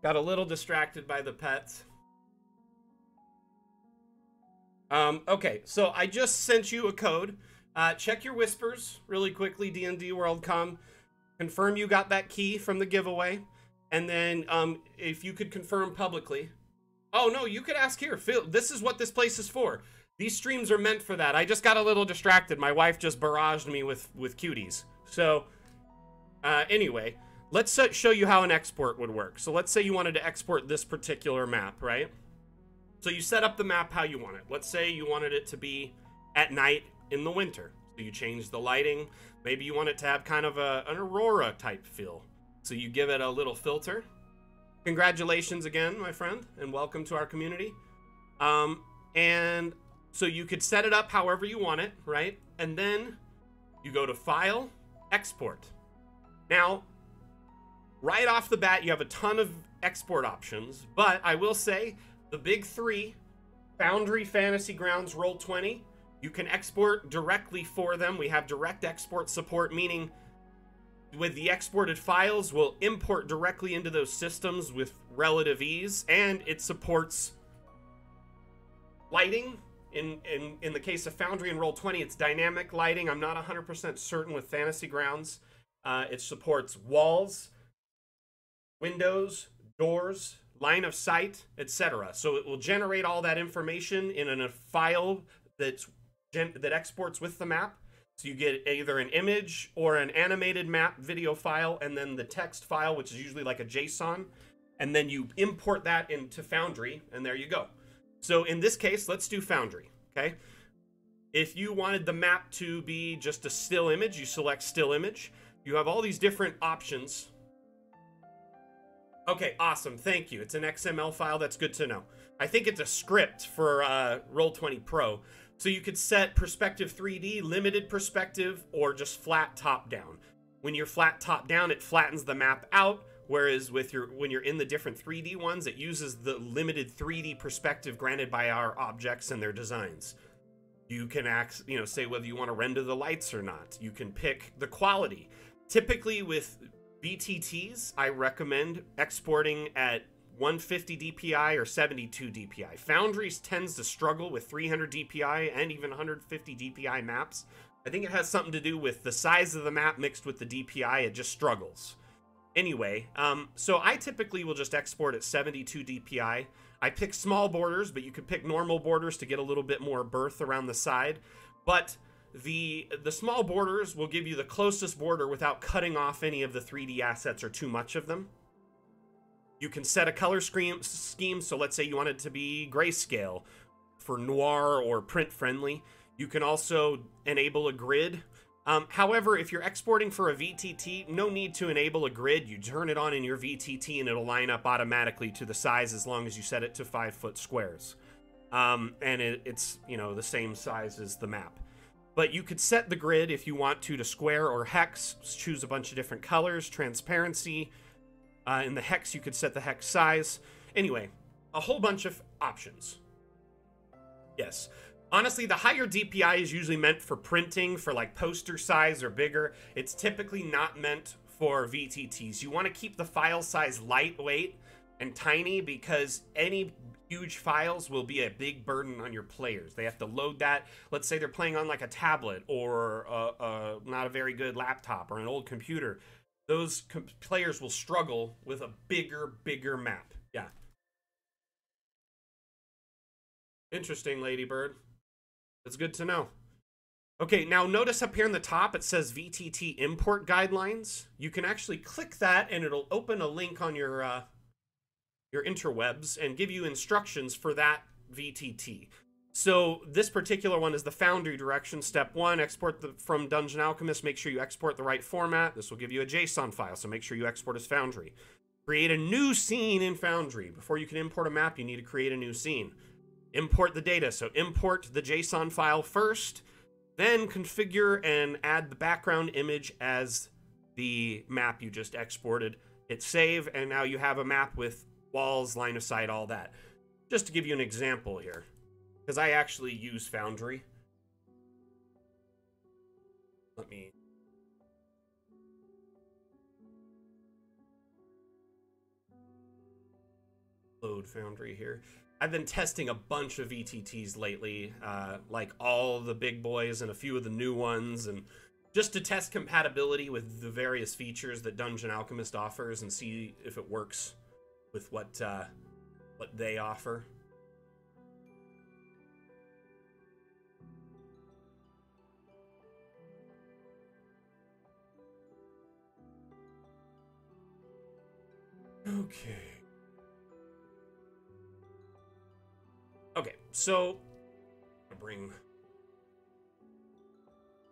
got a little distracted by the pets. Okay, so I just sent you a code. Check your whispers really quickly, D&D World. Confirm you got that key from the giveaway. And then if you could confirm publicly. Oh, no, you could ask here. Phil, this is what this place is for. These streams are meant for that. I just got a little distracted. My wife just barraged me with cuties. So anyway... Let's show you how an export would work. So let's say you wanted to export this particular map, right? So you set up the map how you want it. Let's say you wanted it to be at night in the winter. So you change the lighting. Maybe you want it to have kind of an aurora type feel. So you give it a little filter. Congratulations again, my friend, and welcome to our community. And so you could set it up however you want it, right? And then you go to File, Export. Now, right off the bat, you have a ton of export options, but I will say the big three, Foundry, Fantasy Grounds, Roll20, you can export directly for them. We have direct export support, meaning with the exported files, we'll import directly into those systems with relative ease, and it supports lighting. In the case of Foundry and Roll20, it's dynamic lighting. I'm not 100% certain with Fantasy Grounds. It supports walls, windows, doors, line of sight, etc. So it will generate all that information in a file that exports with the map. So you get either an image or an animated map video file, and then the text file, which is usually like a JSON. And then you import that into Foundry, and there you go. So in this case, let's do Foundry, okay? If you wanted the map to be just a still image, you select still image. You have all these different options. Okay, awesome. Thank you. It's an XML file. That's good to know. I think it's a script for Roll20 Pro. So you could set perspective 3D, limited perspective, or just flat top-down. When you're flat top-down, it flattens the map out, whereas when you're in the different 3D ones, it uses the limited 3D perspective granted by our objects and their designs. You can say whether you want to render the lights or not. You can pick the quality. Typically with VTTs, I recommend exporting at 150 DPI or 72 DPI. Foundries tends to struggle with 300 DPI and even 150 DPI maps. I think it has something to do with the size of the map mixed with the DPI. It just struggles. Anyway, so I typically will just export at 72 DPI. I picked small borders, but you could pick normal borders to get a little bit more girth around the side. But the small borders will give you the closest border without cutting off any of the 3D assets or too much of them. You can set a color scheme, so let's say you want it to be grayscale for noir or print friendly. You can also enable a grid. However, if you're exporting for a VTT, no need to enable a grid. You turn it on in your VTT and it'll line up automatically to the size as long as you set it to 5-foot squares. And it's, you know, the same size as the map. But you could set the grid if you want to square or hex, choose a bunch of different colors, transparency. In the hex, you could set the hex size. Anyway, a whole bunch of options. Yes. Honestly, the higher DPI is usually meant for printing, for like poster size or bigger. It's typically not meant for VTTs. You want to keep the file size lightweight and tiny because any huge files will be a big burden on your players. They have to load that. Let's say they're playing on like a tablet or a not a very good laptop or an old computer. Those players will struggle with a bigger map. Yeah. Interesting, Ladybird. That's good to know. Okay, now notice up here in the top, it says VTT import guidelines. You can actually click that and it'll open a link on your interwebs and give you instructions for that VTT. So this particular one is the Foundry direction. Step 1, export from Dungeon Alchemist. Make sure you export the right format. This will give you a JSON file, so make sure you export as Foundry. Create a new scene in Foundry. Before you can import a map, you need to create a new scene. Import the data, so import the JSON file first, then configure and add the background image as the map you just exported. Hit save, and now you have a map with walls, line of sight, all that. Just to give you an example here, because I actually use Foundry. Let me... load Foundry here. I've been testing a bunch of VTTs lately, like all the big boys and a few of the new ones, and just to test compatibility with the various features that Dungeon Alchemist offers and see if it works with what they offer. Okay. Okay, so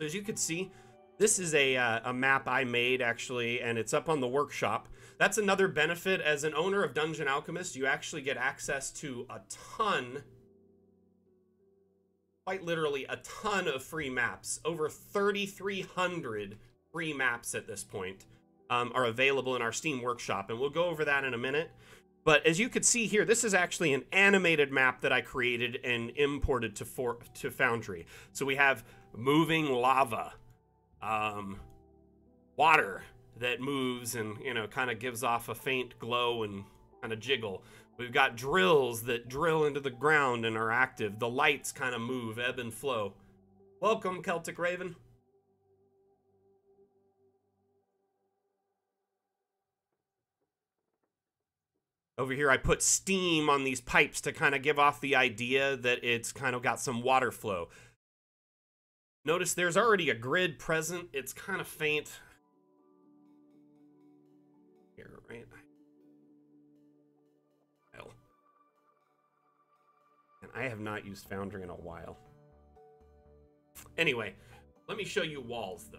as you could see, this is a map I made actually, and it's up on the workshop. That's another benefit as an owner of Dungeon Alchemist. You actually get access to a ton, quite literally a ton of free maps. Over 3,300 free maps at this point are available in our Steam Workshop, and we'll go over that in a minute. But as you can see here, this is actually an animated map that I created and imported to Foundry. So we have moving lava, water that moves and, you know, kind of gives off a faint glow and kind of jiggle. We've got drills that drill into the ground and are active. The lights kind of move, ebb and flow. Welcome, Celtic Raven. Over here, I put steam on these pipes to kind of give off the idea that it's kind of got some water flow. Notice there's already a grid present. It's kind of faint. Here, right? And I have not used Foundry in a while. Anyway, let me show you walls, though.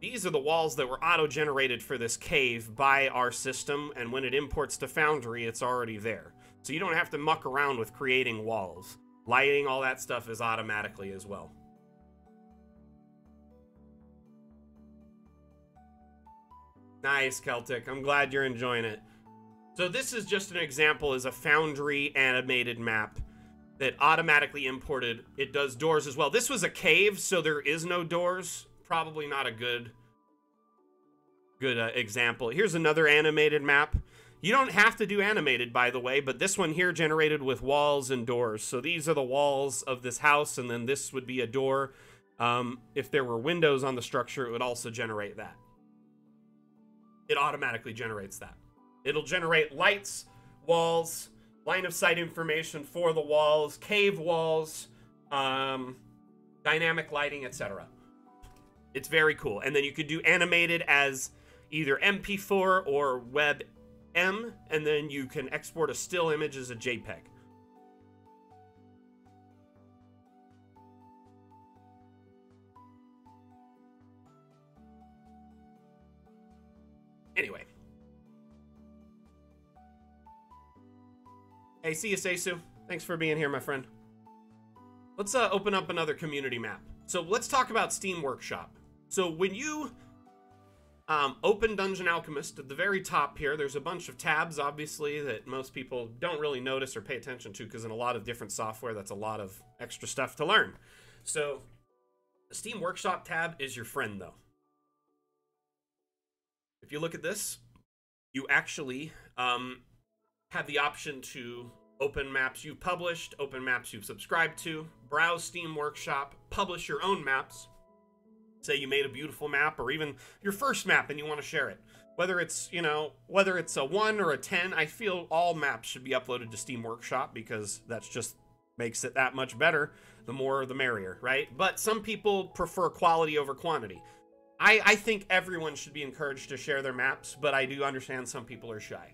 These are the walls that were auto-generated for this cave by our system, and when it imports to Foundry, it's already there. So you don't have to muck around with creating walls. Lighting, all that stuff is automatically as well. Nice, Celtic. I'm glad you're enjoying it. So this is just an example as a Foundry animated map that automatically imported. It does doors as well. This was a cave, so there is no doors. Probably not a good example. Here's another animated map. You don't have to do animated, by the way, but this one here generated with walls and doors. So these are the walls of this house, and then this would be a door. If there were windows on the structure, it would also generate that. It automatically generates that. It'll generate lights, walls, line of sight information for the walls, cave walls, dynamic lighting, etc. It's very cool. And then you could do animated as either MP4 or WebM, and then you can export a still image as a JPEG. Anyway. Hey, see you, Seisu. Thanks for being here, my friend. Let's open up another community map. So let's talk about Steam Workshop. So when you open Dungeon Alchemist, at the very top here, there's a bunch of tabs, obviously, that most people don't really notice or pay attention to, because in a lot of different software, that's a lot of extra stuff to learn. So the Steam Workshop tab is your friend, though. If you look at this, you actually have the option to open maps you've published, open maps you've subscribed to, browse Steam Workshop, publish your own maps. Say you made a beautiful map, or even your first map and you want to share it. Whether it's, you know, whether it's a 1 or a 10, I feel all maps should be uploaded to Steam Workshop, because that's just makes it that much better. The more the merrier, right? But some people prefer quality over quantity. I think everyone should be encouraged to share their maps, but I do understand some people are shy.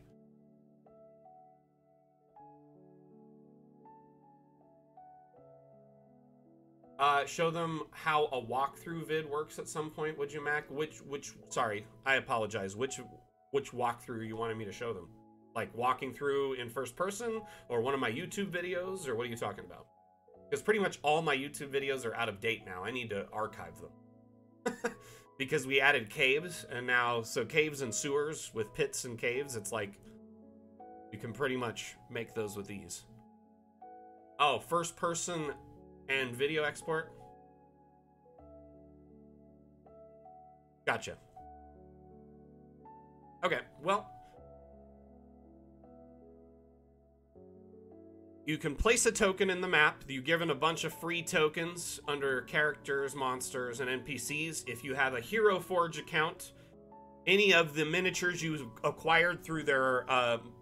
Show them how a walkthrough vid works at some point, would you, Mac? Which, sorry, I apologize. Which walkthrough you wanted me to show them? Like walking through in first person, or one of my YouTube videos, or what are you talking about? Because pretty much all my YouTube videos are out of date now. I need to archive them. Because we added caves, and now, so caves and sewers with pits and caves, it's like, you can pretty much make those with ease. Oh, first person and video export? Gotcha. Okay, well. You can place a token in the map. You're given a bunch of free tokens under characters, monsters, and NPCs. If you have a Hero Forge account, any of the miniatures you acquired through their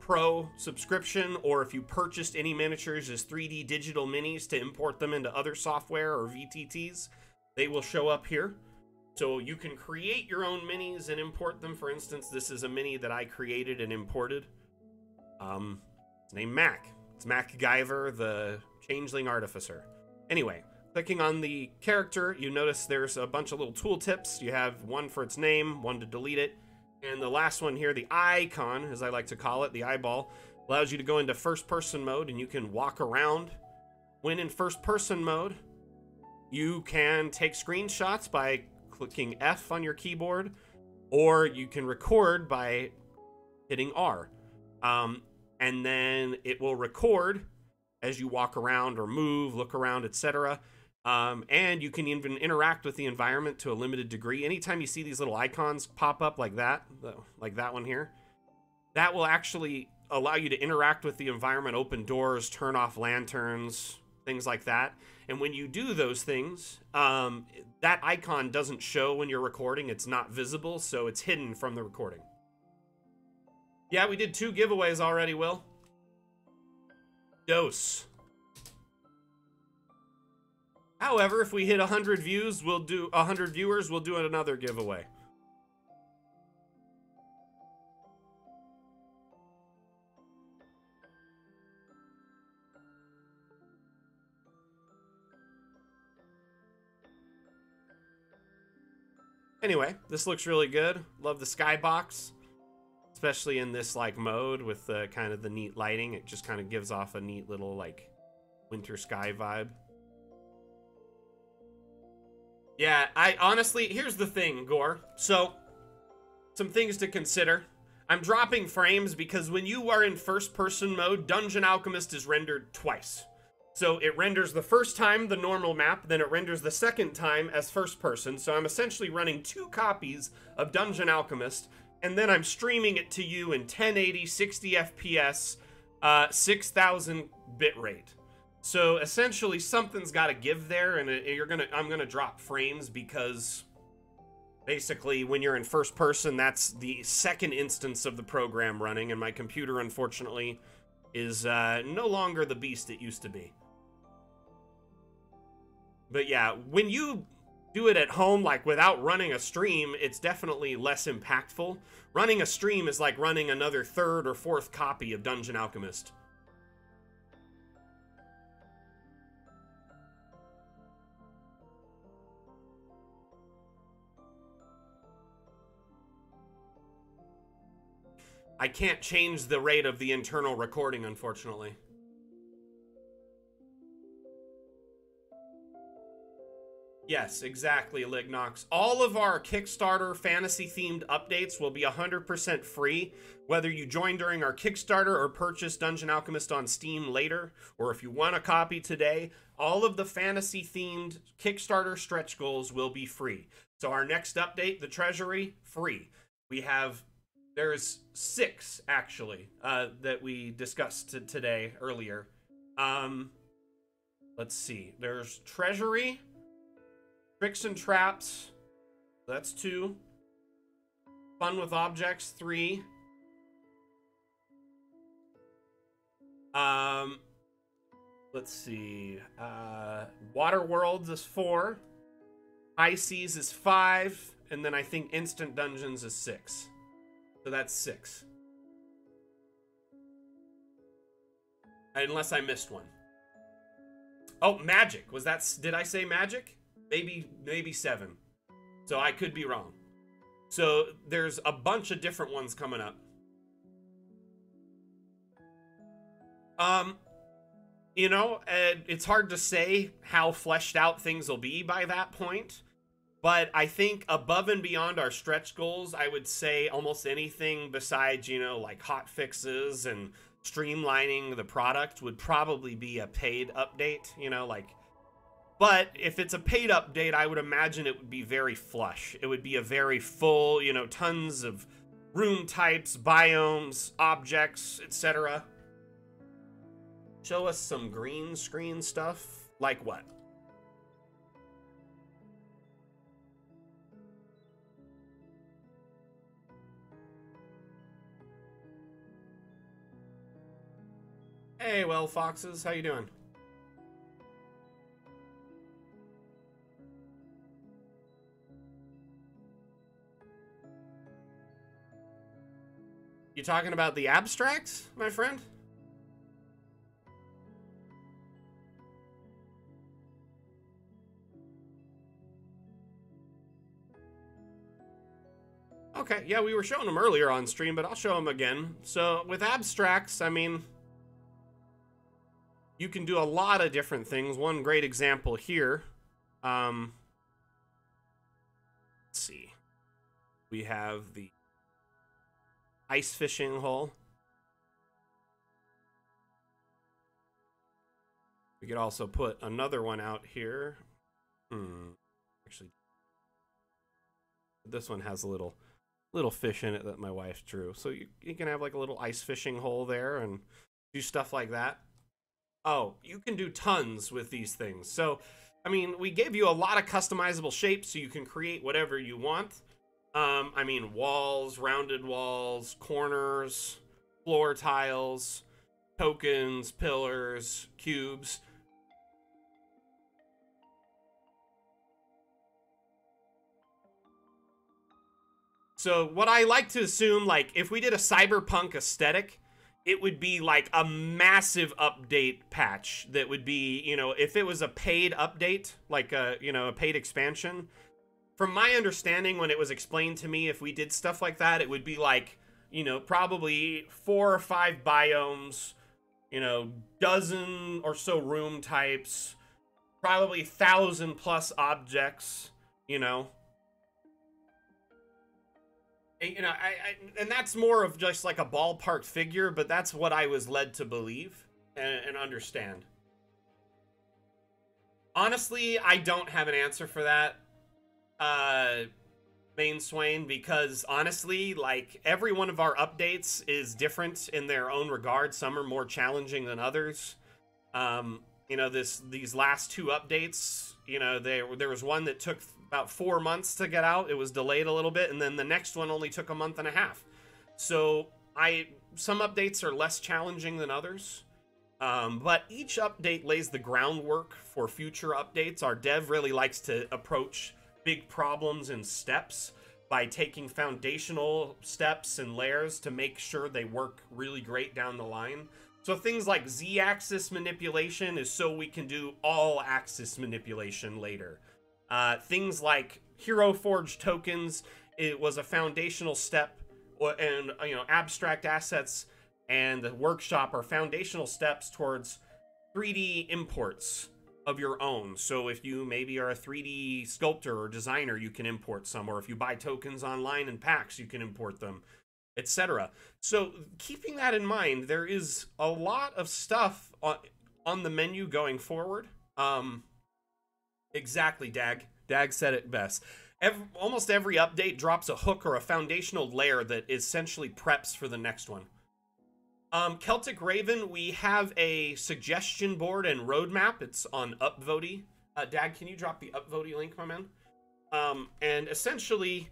pro subscription, or if you purchased any miniatures as 3D digital minis to import them into other software or VTTs, they will show up here. So you can create your own minis and import them. For instance, this is a mini that I created and imported. It's named Mac. It's MacGyver, the Changeling Artificer. Anyway, clicking on the character, you notice there's a bunch of little tooltips. You have one for its name, one to delete it, and the last one here, the icon, as I like to call it, the eyeball, allows you to go into first-person mode, and you can walk around. When in first-person mode, you can take screenshots by clicking F on your keyboard, or you can record by hitting R. And then it will record as you walk around or move, look around, etc. And you can even interact with the environment to a limited degree. Anytime you see these little icons pop up like that one here, that will actually allow you to interact with the environment, open doors, turn off lanterns, things like that. And when you do those things, that icon doesn't show when you're recording. It's not visible, so it's hidden from the recording. Yeah, we did 2 giveaways already, Will. Dose. However, if we hit 100 views, we'll do 100 viewers, we'll do another giveaway. Anyway, this looks really good. Love the skybox. Especially in this like mode with the kind of the neat lighting, it just kind of gives off a neat little like winter sky vibe. Yeah, I honestly, here's the thing, Gore. So some things to consider. I'm dropping frames because when you are in first person mode, Dungeon Alchemist is rendered twice. So it renders the first time the normal map, then it renders the second time as first person. So I'm essentially running 2 copies of Dungeon Alchemist, and then I'm streaming it to you in 1080, 60 FPS, 6,000 bitrate. So essentially, something's got to give there, and I'm gonna drop frames because basically, when you're in first person, that's the second instance of the program running, and my computer, unfortunately, is no longer the beast it used to be. But yeah, when you do it at home, like without running a stream, it's definitely less impactful. Running a stream is like running another third or fourth copy of Dungeon Alchemist. I can't change the rate of the internal recording, unfortunately. Yes, exactly, Lignox. All of our Kickstarter fantasy-themed updates will be 100% free, whether you join during our Kickstarter or purchase Dungeon Alchemist on Steam later, or if you want a copy today, all of the fantasy-themed Kickstarter stretch goals will be free. So our next update, the Treasury, free. We have, there's 6, actually, that we discussed today, earlier. Let's see, there's Treasury, Tricks and Traps, that's 2. Fun with Objects, 3. Let's see. Water Worlds is 4. High Seas is 5. And then I think Instant Dungeons is 6. So that's 6. Unless I missed one. Oh, Magic. Was that... Did I say Magic? Maybe 7. So I could be wrong. So there's a bunch of different ones coming up. You know, it's hard to say how fleshed out things will be by that point. But I think above and beyond our stretch goals, I would say almost anything besides, you know, like hot fixes and streamlining the product would probably be a paid update, you know, like... But if it's a paid update, I would imagine it would be very flush. It would be a very full, you know, tons of room types, biomes, objects, etc. Show us some green screen stuff. Like what? Hey, well, Foxes, how you doing? You talking about the abstracts, my friend? Okay, yeah, we were showing them earlier on stream, but I'll show them again. So with abstracts, I mean, you can do a lot of different things. One great example here. Let's see. We have the ice fishing hole. We could also put another one out here. Actually, this one has a little fish in it that my wife drew. So you can have like a little ice fishing hole there and do stuff like that. Oh, you can do tons with these things. So, I mean, we gave you a lot of customizable shapes so you can create whatever you want. I mean, walls, rounded walls, corners, floor tiles, tokens, pillars, cubes. So what I like to assume, like, if we did a cyberpunk aesthetic, it would be like a massive update patch that would be, you know, if it was a paid update, like a, you know, a paid expansion. From my understanding, when it was explained to me, if we did stuff like that, it would be like, you know, probably 4 or 5 biomes, you know, dozen or so room types, probably 1,000+ objects, you know. And, you know, and that's more of just like a ballpark figure, but that's what I was led to believe and understand. Honestly, I don't have an answer for that. Mainswain, because honestly, like, every one of our updates is different in their own regard. Some are more challenging than others. You know, these last 2 updates, you know, there was one that took about 4 months to get out. It was delayed a little bit, and then the next one only took a month and a half. So Some updates are less challenging than others, but each update lays the groundwork for future updates. Our dev really likes to approach big problems in steps by taking foundational steps and layers to make sure they work really great down the line. So things like z-axis manipulation is so we can do all axis manipulation later. Things like Hero Forge tokens, it was a foundational step, and you know, abstract assets and the workshop are foundational steps towards 3D imports of your own. So if you maybe are a 3D sculptor or designer, you can import some, or if you buy tokens online in packs, you can import them, etc. So keeping that in mind, there is a lot of stuff on the menu going forward. Exactly, Dag said it best. Almost every update drops a hook or a foundational layer that essentially preps for the next one. Celtic Raven, we have a suggestion board and roadmap. It's on Upvoty. Dag, can you drop the Upvoty link, my man? And essentially,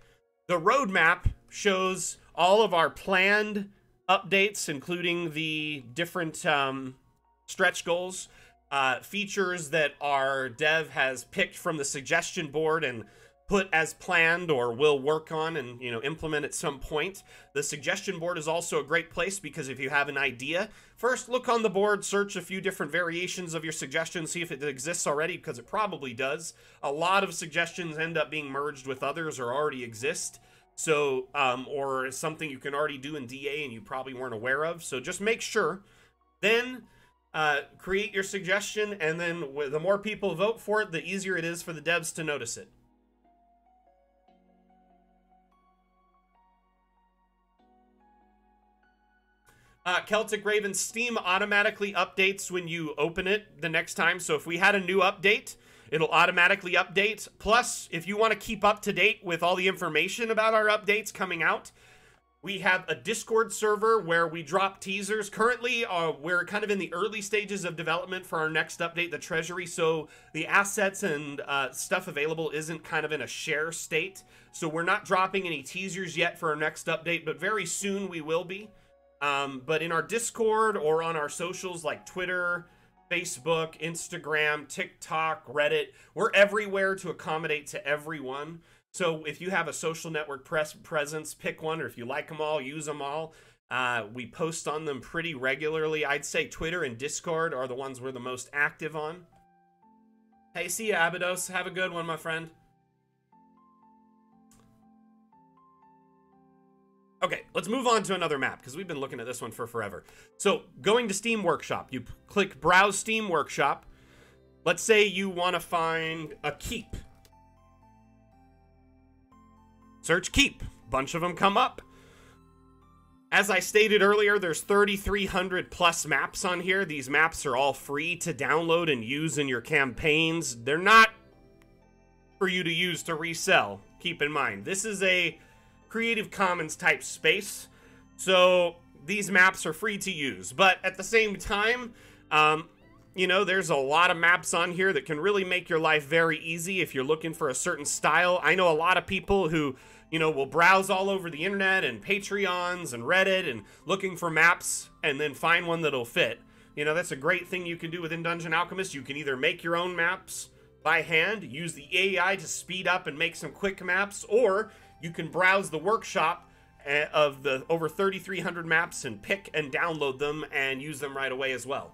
the roadmap shows all of our planned updates, including the different stretch goals, features that our dev has picked from the suggestion board and put as planned or will work on and, you know, implement at some point. The suggestion board is also a great place because if you have an idea, first look on the board, search a few different variations of your suggestion, see if it exists already, because it probably does. A lot of suggestions end up being merged with others or already exist. So, or something you can already do in DA and you probably weren't aware of. So just make sure. Then create your suggestion, and then the more people vote for it, the easier it is for the devs to notice it. Celtic Raven, Steam automatically updates when you open it the next time. So if we had a new update, it'll automatically update. Plus, if you want to keep up to date with all the information about our updates coming out, we have a Discord server where we drop teasers. Currently, we're kind of in the early stages of development for our next update, the Treasury. So the assets and stuff available isn't kind of in a share state. So we're not dropping any teasers yet for our next update, but very soon we will be. But in our Discord or on our socials like Twitter, Facebook, Instagram, TikTok, Reddit, we're everywhere to accommodate to everyone. So if you have a social network presence, pick one, or if you like them all, use them all. We post on them pretty regularly. I'd say Twitter and Discord are the ones we're the most active on. Hey, see ya, Abydos. Have a good one, my friend. Okay, let's move on to another map, because we've been looking at this one for forever. So, going to Steam Workshop, you click Browse Steam Workshop. Let's say you want to find a keep. Search keep. Bunch of them come up. As I stated earlier, there's 3,300 plus maps on here. These maps are all free to download and use in your campaigns. They're not for you to use to resell. Keep in mind, this is a Creative Commons type space, so these maps are free to use, but at the same time, you know, there's a lot of maps on here that can really make your life very easy if you're looking for a certain style. I know a lot of people who, you know, will browse all over the internet and Patreons and Reddit and looking for maps and then find one that'll fit. You know, that's a great thing you can do within Dungeon Alchemist. You can either make your own maps by hand, use the AI to speed up and make some quick maps, or you can browse the workshop of the over 3,300 maps and pick and download them and use them right away as well.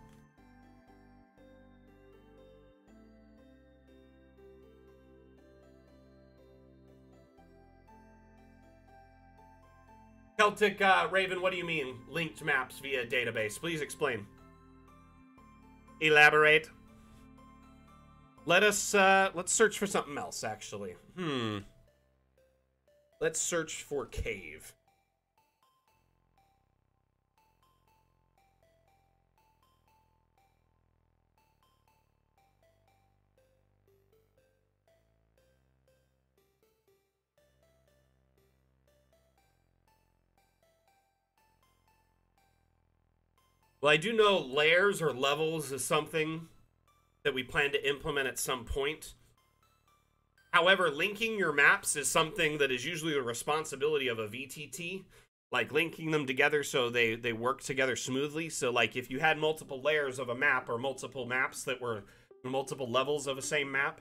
Celtic Raven, what do you mean linked maps via database? Please explain. Elaborate. Let us, let's search for something else, actually. Let's search for cave. Well, I do know layers or levels is something that we plan to implement at some point. However, linking your maps is something that is usually the responsibility of a VTT. like linking them together so they work together smoothly. So like if you had multiple layers of a map or multiple maps that were multiple levels of a same map,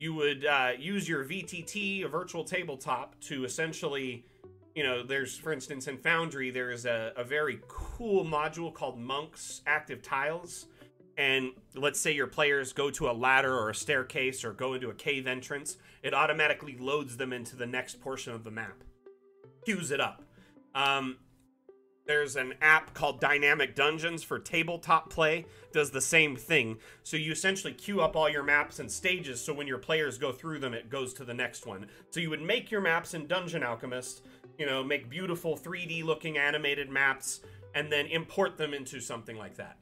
you would use your VTT, a virtual tabletop, to essentially, you know, there's, for instance, in Foundry, there is a very cool module called Monk's Active Tiles. And let's say your players go to a ladder or a staircase or go into a cave entrance, it automatically loads them into the next portion of the map, queues it up. There's an app called Dynamic Dungeons for tabletop play, does the same thing. So you essentially queue up all your maps and stages, so when your players go through them, it goes to the next one. So you would make your maps in Dungeon Alchemist, you know, make beautiful 3D looking animated maps, and then import them into something like that.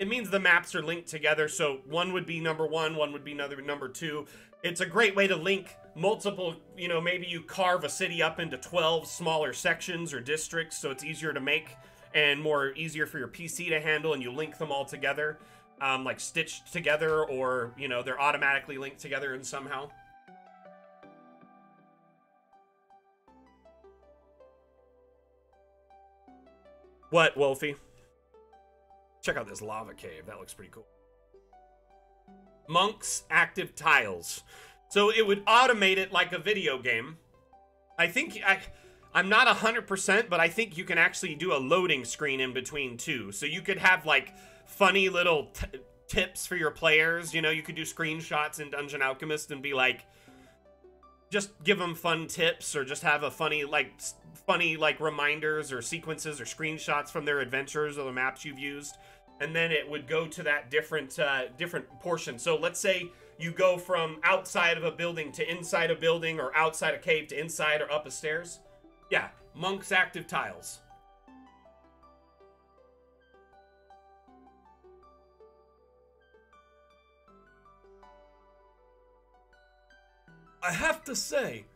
It means the maps are linked together, so one would be number one, one would be number two. It's a great way to link multiple, you know, maybe you carve a city up into 12 smaller sections or districts, so it's easier to make and more easier for your PC to handle, and you link them all together, like stitched together, or, you know, they're automatically linked together and somehow. What, Wolfie? Check out this lava cave. That looks pretty cool. Monk's Active Tiles. So it would automate it like a video game. I think, I'm not 100%, but I think you can actually do a loading screen in between too. So you could have like funny little tips for your players. You know, you could do screenshots in Dungeon Alchemist and be like, just give them fun tips, or just have a funny like reminders or sequences or screenshots from their adventures or the maps you've used. And then it would go to that different portion. So let's say you go from outside of a building to inside a building, or outside a cave to inside, or up a stairs. Yeah, Monk's Active Tiles. I have to say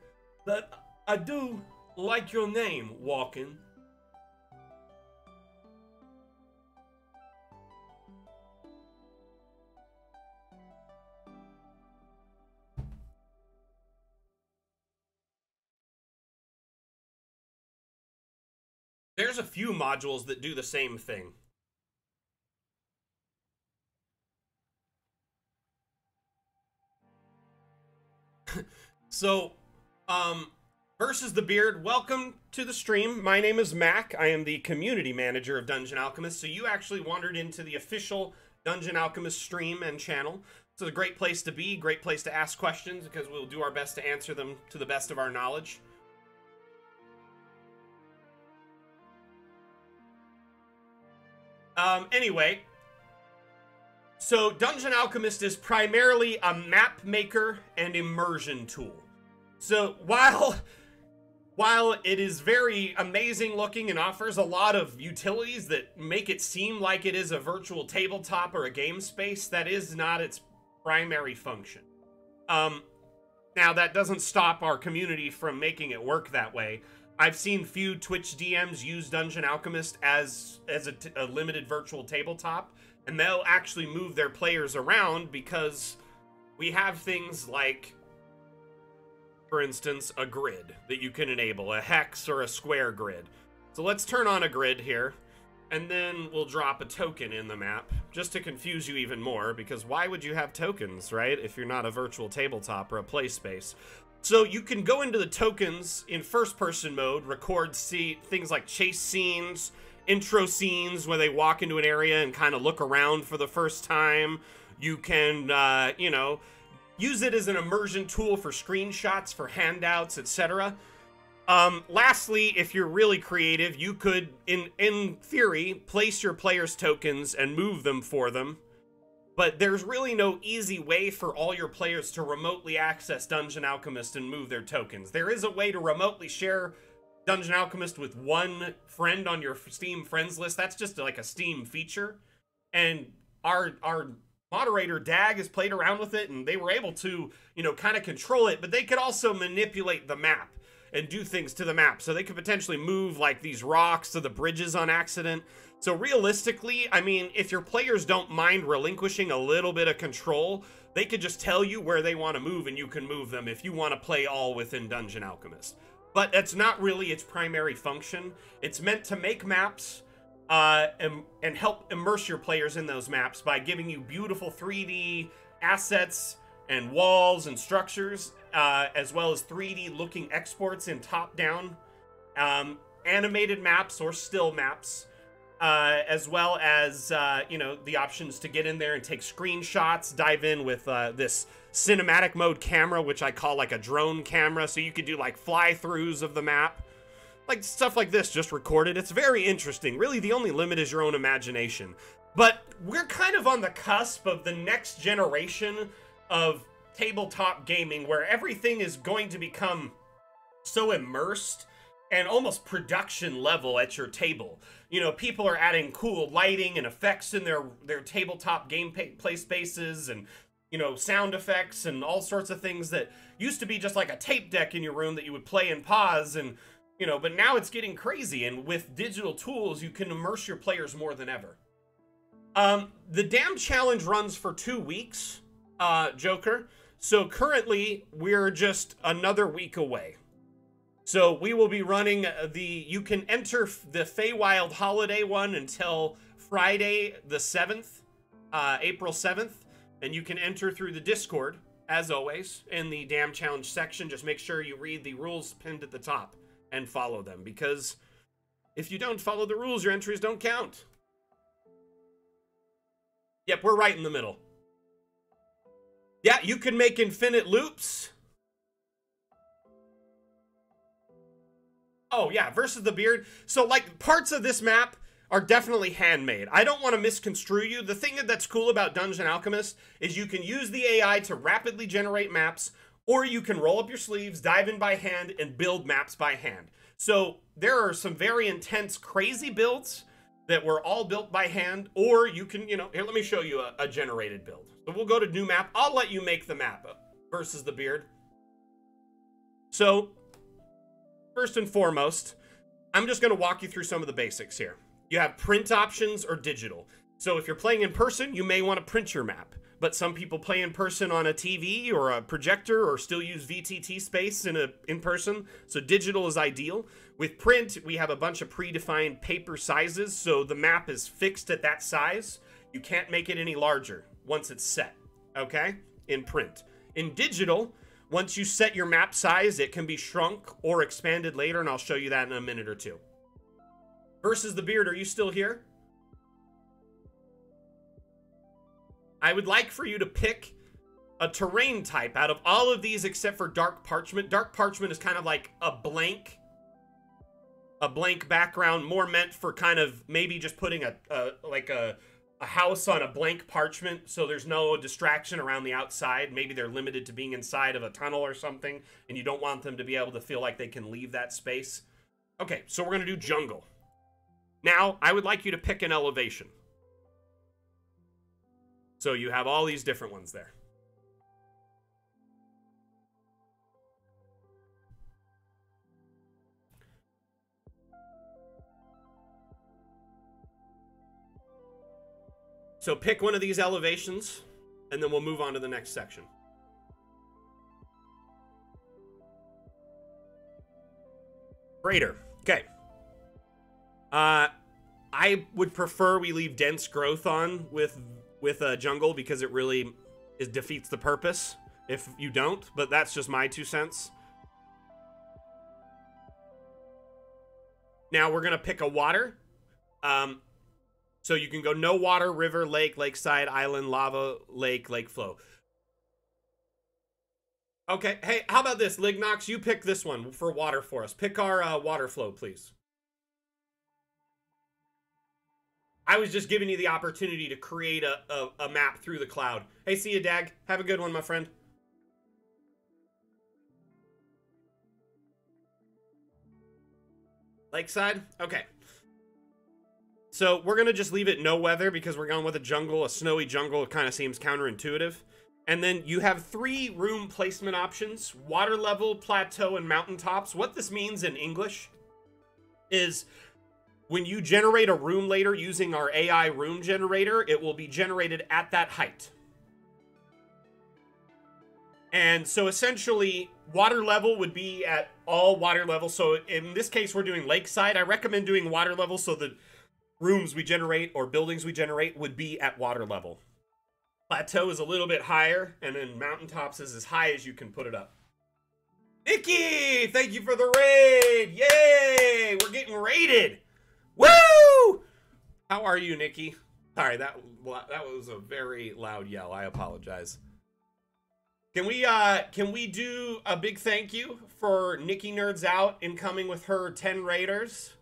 that I do like your name, Walken. There's a few modules that do the same thing. So, versus the beard, welcome to the stream. My name is Mac. I am the community manager of Dungeon Alchemist. So you actually wandered into the official Dungeon Alchemist stream and channel. It's a great place to be, great place to ask questions, because we'll do our best to answer them to the best of our knowledge. Anyway, so Dungeon Alchemist is primarily a map maker and immersion tool. So while it is very amazing looking and offers a lot of utilities that make it seem like it is a virtual tabletop or a game space, that is not its primary function. Now, that doesn't stop our community from making it work that way. I've seen few Twitch DMs use Dungeon Alchemist as a limited virtual tabletop, and they'll actually move their players around, because we have things like, for instance, a grid that you can enable, a hex or a square grid. So let's turn on a grid here, and then we'll drop a token in the map, just to confuse you even more, because why would you have tokens, right, if you're not a virtual tabletop or a play space? So you can go into the tokens in first-person mode, record things like chase scenes, intro scenes where they walk into an area and kind of look around for the first time. You can, you know, use it as an immersion tool for screenshots, for handouts, etc. Lastly, if you're really creative, you could, in theory, place your players' tokens and move them for them. But there's really no easy way for all your players to remotely access Dungeon Alchemist and move their tokens. There is a way to remotely share Dungeon Alchemist with one friend on your Steam friends list. That's just like a Steam feature. And our moderator, Dag, has played around with it, and they were able to, you know, kind of control it. But they could also manipulate the map. and do things to the map. So they could potentially move like these rocks to the bridges on accident. So realistically, I mean, if your players don't mind relinquishing a little bit of control, they could just tell you where they want to move and you can move them if you want to play all within Dungeon Alchemist. But that's not really its primary function. It's meant to make maps and help immerse your players in those maps by giving you beautiful 3D assets and walls and structures, as well as 3D looking exports in top-down animated maps or still maps, as well as, you know, the options to get in there and take screenshots, dive in with this cinematic mode camera, which I call like a drone camera. So you could do like fly-throughs of the map, like stuff like this just recorded. It's very interesting. Really, the only limit is your own imagination. But we're kind of on the cusp of the next generation of tabletop gaming where everything is going to become so immersed and almost production level at your table. You know, people are adding cool lighting and effects in their tabletop gameplay spaces and, you know, sound effects and all sorts of things that used to be just like a tape deck in your room that you would play and pause and, you know, but now it's getting crazy, and with digital tools, you can immerse your players more than ever. The .DAM challenge runs for 2 weeks, Joker. So currently, we're just another week away. So we will be running the... You can enter the Feywild holiday one until Friday the 7th, April 7th. And you can enter through the Discord, as always, in the .DAM Challenge section. Just make sure you read the rules pinned at the top and follow them. Because if you don't follow the rules, your entries don't count. Yep, we're right in the middle. Yeah, you can make infinite loops. Oh, yeah, versus the beard. So, like, parts of this map are definitely handmade. I don't want to misconstrue you. The thing that's cool about Dungeon Alchemist is you can use the AI to rapidly generate maps, or you can roll up your sleeves, dive in by hand, and build maps by hand. So, there are some very intense, crazy builds that were all built by hand, or you can, you know, here, let me show you a generated build. So, we'll go to new map. I'll let you make the map versus the beard. So... First and foremost, I'm just going to walk you through some of the basics here. You have print options or digital. So if you're playing in person, you may want to print your map. But some people play in person on a TV or a projector or still use VTT space in person. So digital is ideal. With print, we have a bunch of predefined paper sizes. So the map is fixed at that size. You can't make it any larger once it's set. Okay? In print. In digital... Once you set your map size, it can be shrunk or expanded later, and I'll show you that in a minute or two. Versus the beard, are you still here? I would like for you to pick a terrain type out of all of these except for dark parchment. Dark parchment is kind of like a blank background, more meant for kind of maybe just putting a house on a blank parchment, so there's no distraction around the outside. Maybe they're limited to being inside of a tunnel or something, and you don't want them to be able to feel like they can leave that space. Okay, so we're going to do jungle. Now, I would like you to pick an elevation. So you have all these different ones there. So pick one of these elevations, and then we'll move on to the next section. Crater. Okay. I would prefer we leave dense growth on with jungle because it really defeats the purpose if you don't, but that's just my 2 cents. Now we're going to pick a water. So you can go no water, river, lake, lakeside, island, lava, lake, lake flow. Okay, hey, how about this? Lignox, you pick this one for water for us. Pick our water flow, please. I was just giving you the opportunity to create a map through the cloud. Hey, see you, Dag. Have a good one, my friend. Lakeside? Okay. So we're going to just leave it no weather because we're going with a jungle. A snowy jungle kind of seems counterintuitive. And then you have three room placement options: water level, plateau, and mountaintops. What this means in English is when you generate a room later using our AI room generator, it will be generated at that height. And so essentially, water level would be at all water levels. So in this case, we're doing lakeside. I recommend doing water level so the rooms we generate or buildings we generate would be at water level. Plateau is a little bit higher, and then mountaintops is as high as you can put it up. Nikki, thank you for the raid. Yay, we're getting raided. Woo! How are you, Nikki? Sorry, that was a very loud yell. I apologize. Can we do a big thank you for Nikki Nerds Out in coming with her 10 raiders?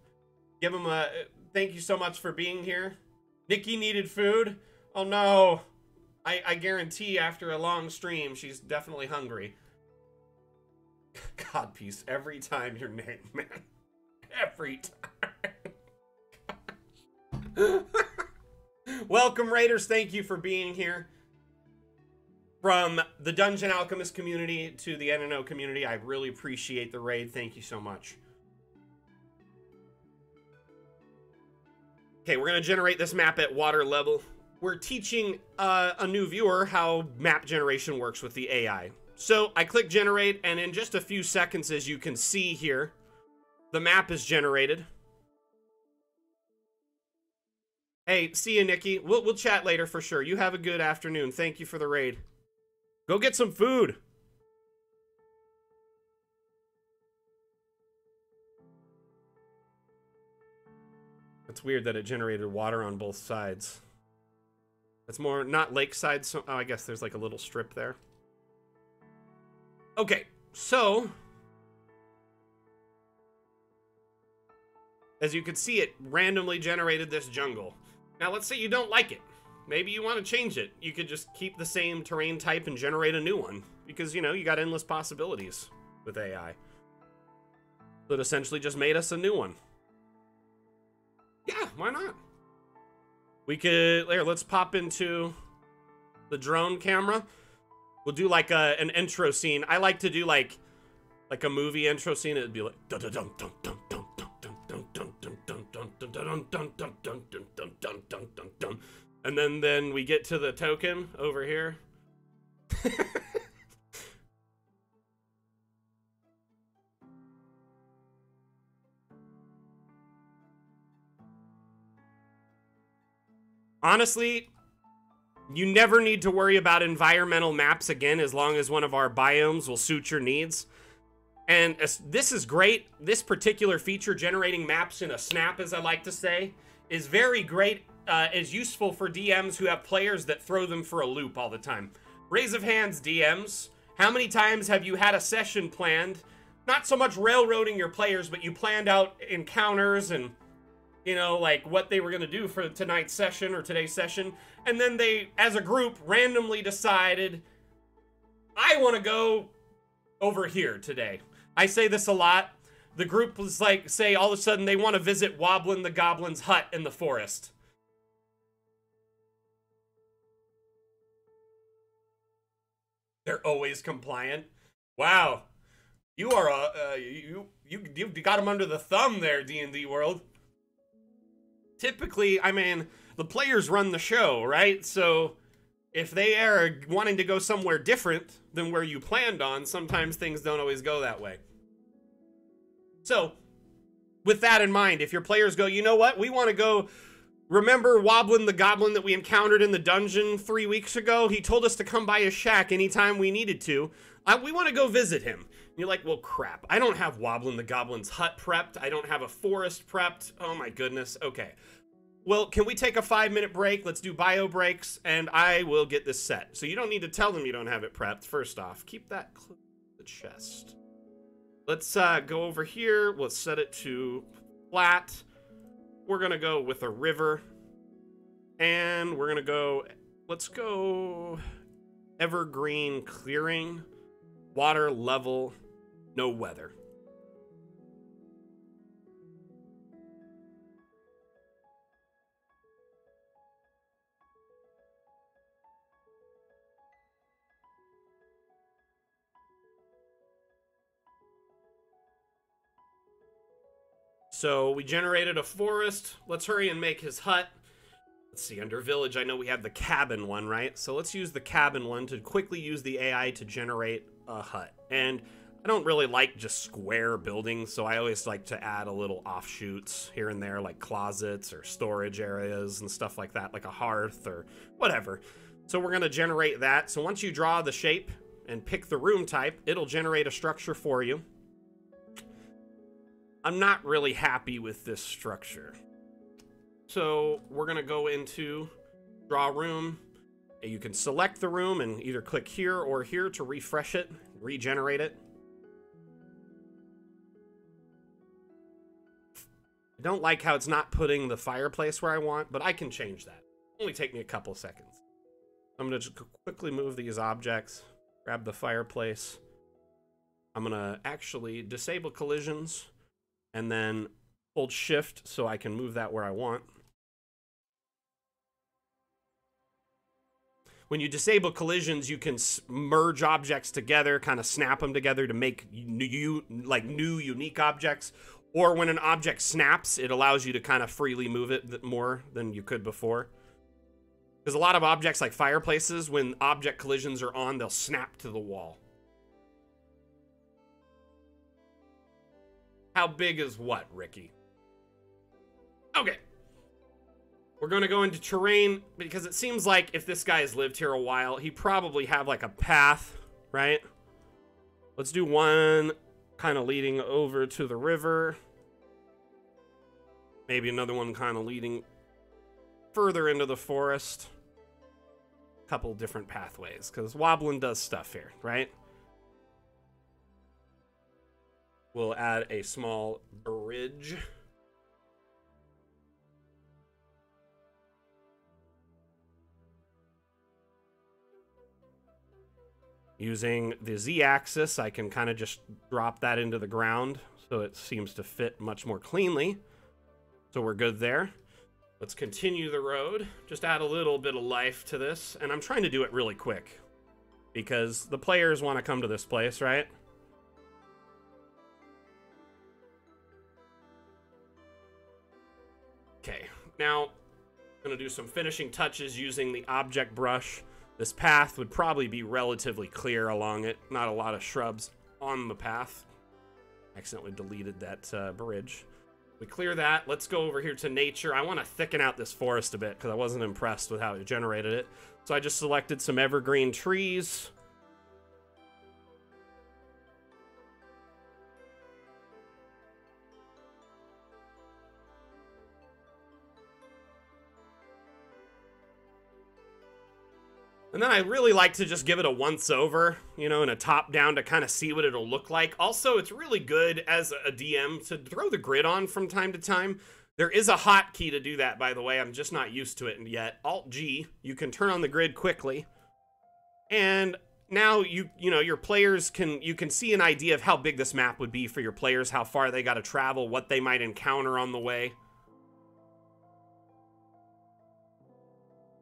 Give them a thank you so much for being here. Nikki needed food. Oh no. I guarantee after a long stream, she's definitely hungry. God, peace. Every time your name, man. Every time. Welcome, Raiders. Thank you for being here. From the Dungeon Alchemist community to the NNO community, I really appreciate the raid. Thank you so much. Okay, we're going to generate this map at water level. We're teaching a new viewer how map generation works with the AI. So I click generate, and in just a few seconds, as you can see here, the map is generated. Hey, see you, Nikki. We'll chat later for sure. You have a good afternoon. Thank you for the raid. Go get some food. It's weird that it generated water on both sides. That's more not lakeside, so oh, I guess there's like a little strip there. Okay, so as you can see, it randomly generated this jungle. Now let's say you don't like it. Maybe you want to change it. You could just keep the same terrain type and generate a new one, because you know, you got endless possibilities with AI. So it essentially just made us a new one. Yeah, why not? We could, here, let's pop into the drone camera. We'll do like an intro scene. I like to do like a movie intro scene. It'd be like, and then we get to the token over here. Honestly, you never need to worry about environmental maps again, as long as one of our biomes will suit your needs. And this is great. This particular feature, generating maps in a snap, as I like to say, is very great, is useful for DMs who have players that throw them for a loop all the time. Raise of hands, DMs. How many times have you had a session planned? Not so much railroading your players, but you planned out encounters and, you know, like what they were going to do for tonight's session or today's session. And then they, as a group, randomly decided, I want to go over here today. I say this a lot. The group was like, say, all of a sudden they want to visit Wobblin the Goblin's hut in the forest. They're always compliant. Wow. You are, you got them under the thumb there, D&D world. Typically, I mean, the players run the show, right? So if they are wanting to go somewhere different than where you planned on, sometimes things don't always go that way. So with that in mind, if your players go, you know what? We want to go, remember Wobblin the Goblin that we encountered in the dungeon 3 weeks ago? He told us to come by his shack anytime we needed to. We want to go visit him. You're like, well, crap. I don't have Wobblin the Goblin's hut prepped. I don't have a forest prepped. Oh, my goodness. Okay. Well, can we take a 5-minute break? Let's do bio breaks, and I will get this set. So you don't need to tell them you don't have it prepped, first off. Keep that close to the chest. Let's go over here. We'll set it to flat. We're going to go with a river. And we're going to go... Let's go evergreen clearing. Water level... No weather. So we generated a forest. Let's hurry and make his hut. Let's see, under village, I know we have the cabin one, right? So let's use the cabin one to quickly use the AI to generate a hut. And I don't really like just square buildings, so I always like to add a little offshoots here and there, like closets or storage areas and stuff like that, like a hearth or whatever. So we're gonna generate that. So once you draw the shape and pick the room type, it'll generate a structure for you. I'm not really happy with this structure. So we're gonna go into draw room. You can select the room and either click here or here to refresh it, regenerate it. I don't like how it's not putting the fireplace where I want, but I can change that. It'll only take me a couple seconds. I'm gonna just quickly move these objects, grab the fireplace. I'm gonna actually disable collisions and then hold shift so I can move that where I want. When you disable collisions, you can merge objects together, kind of snap them together to make new unique objects. Or when an object snaps, it allows you to kind of freely move it more than you could before. Because a lot of objects like fireplaces, when object collisions are on, they'll snap to the wall. How big is what, Ricky? Okay. We're going to go into terrain because it seems like if this guy has lived here a while, he probably have like a path, right? Let's do one kind of leading over to the river. Maybe another one kind of leading further into the forest. Couple different pathways because Wobbling does stuff here, right? We'll add a small bridge. Using the z-axis, I can kind of just drop that into the ground so it seems to fit much more cleanly. So we're good there. Let's continue the road. Just add a little bit of life to this. And I'm trying to do it really quick because the players want to come to this place, right? Okay, now I'm going to do some finishing touches using the object brush. This path would probably be relatively clear along it. Not a lot of shrubs on the path. Accidentally deleted that bridge. We clear that. Let's go over here to nature. I want to thicken out this forest a bit because I wasn't impressed with how it generated it. So I just selected some evergreen trees. And then I really like to just give it a once over, you know, and a top down to kind of see what it'll look like. Also, it's really good as a DM to throw the grid on from time to time. There is a hotkey to do that, by the way. I'm just not used to it yet. Alt G, you can turn on the grid quickly. And now you know, your players can, you can see an idea of how big this map would be for your players, how far they got to travel, what they might encounter on the way.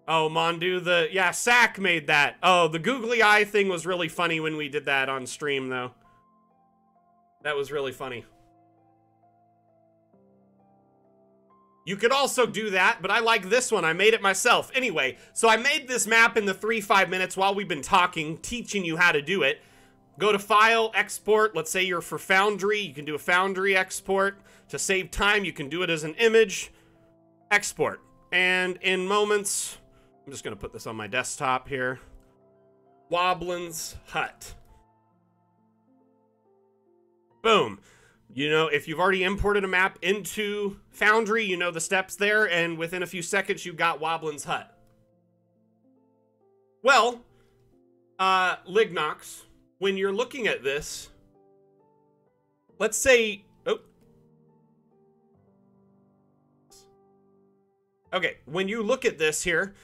Oh, Mondu, yeah, Sack made that. Oh, the googly eye thing was really funny when we did that on stream, though. That was really funny. You could also do that, but I like this one. I made it myself. Anyway, so I made this map in the 3-5 minutes while we've been talking, teaching you how to do it. Go to File, Export. Let's say you're for Foundry. You can do a Foundry export. To save time, you can do it as an image. Export. And in moments... I'm just going to put this on my desktop here. Woblin's Hut. Boom. You know, if you've already imported a map into Foundry, you know the steps there, and within a few seconds, you've got Woblin's Hut. Well, Lignox, when you're looking at this, let's say... Oh. Okay, when you look at this here...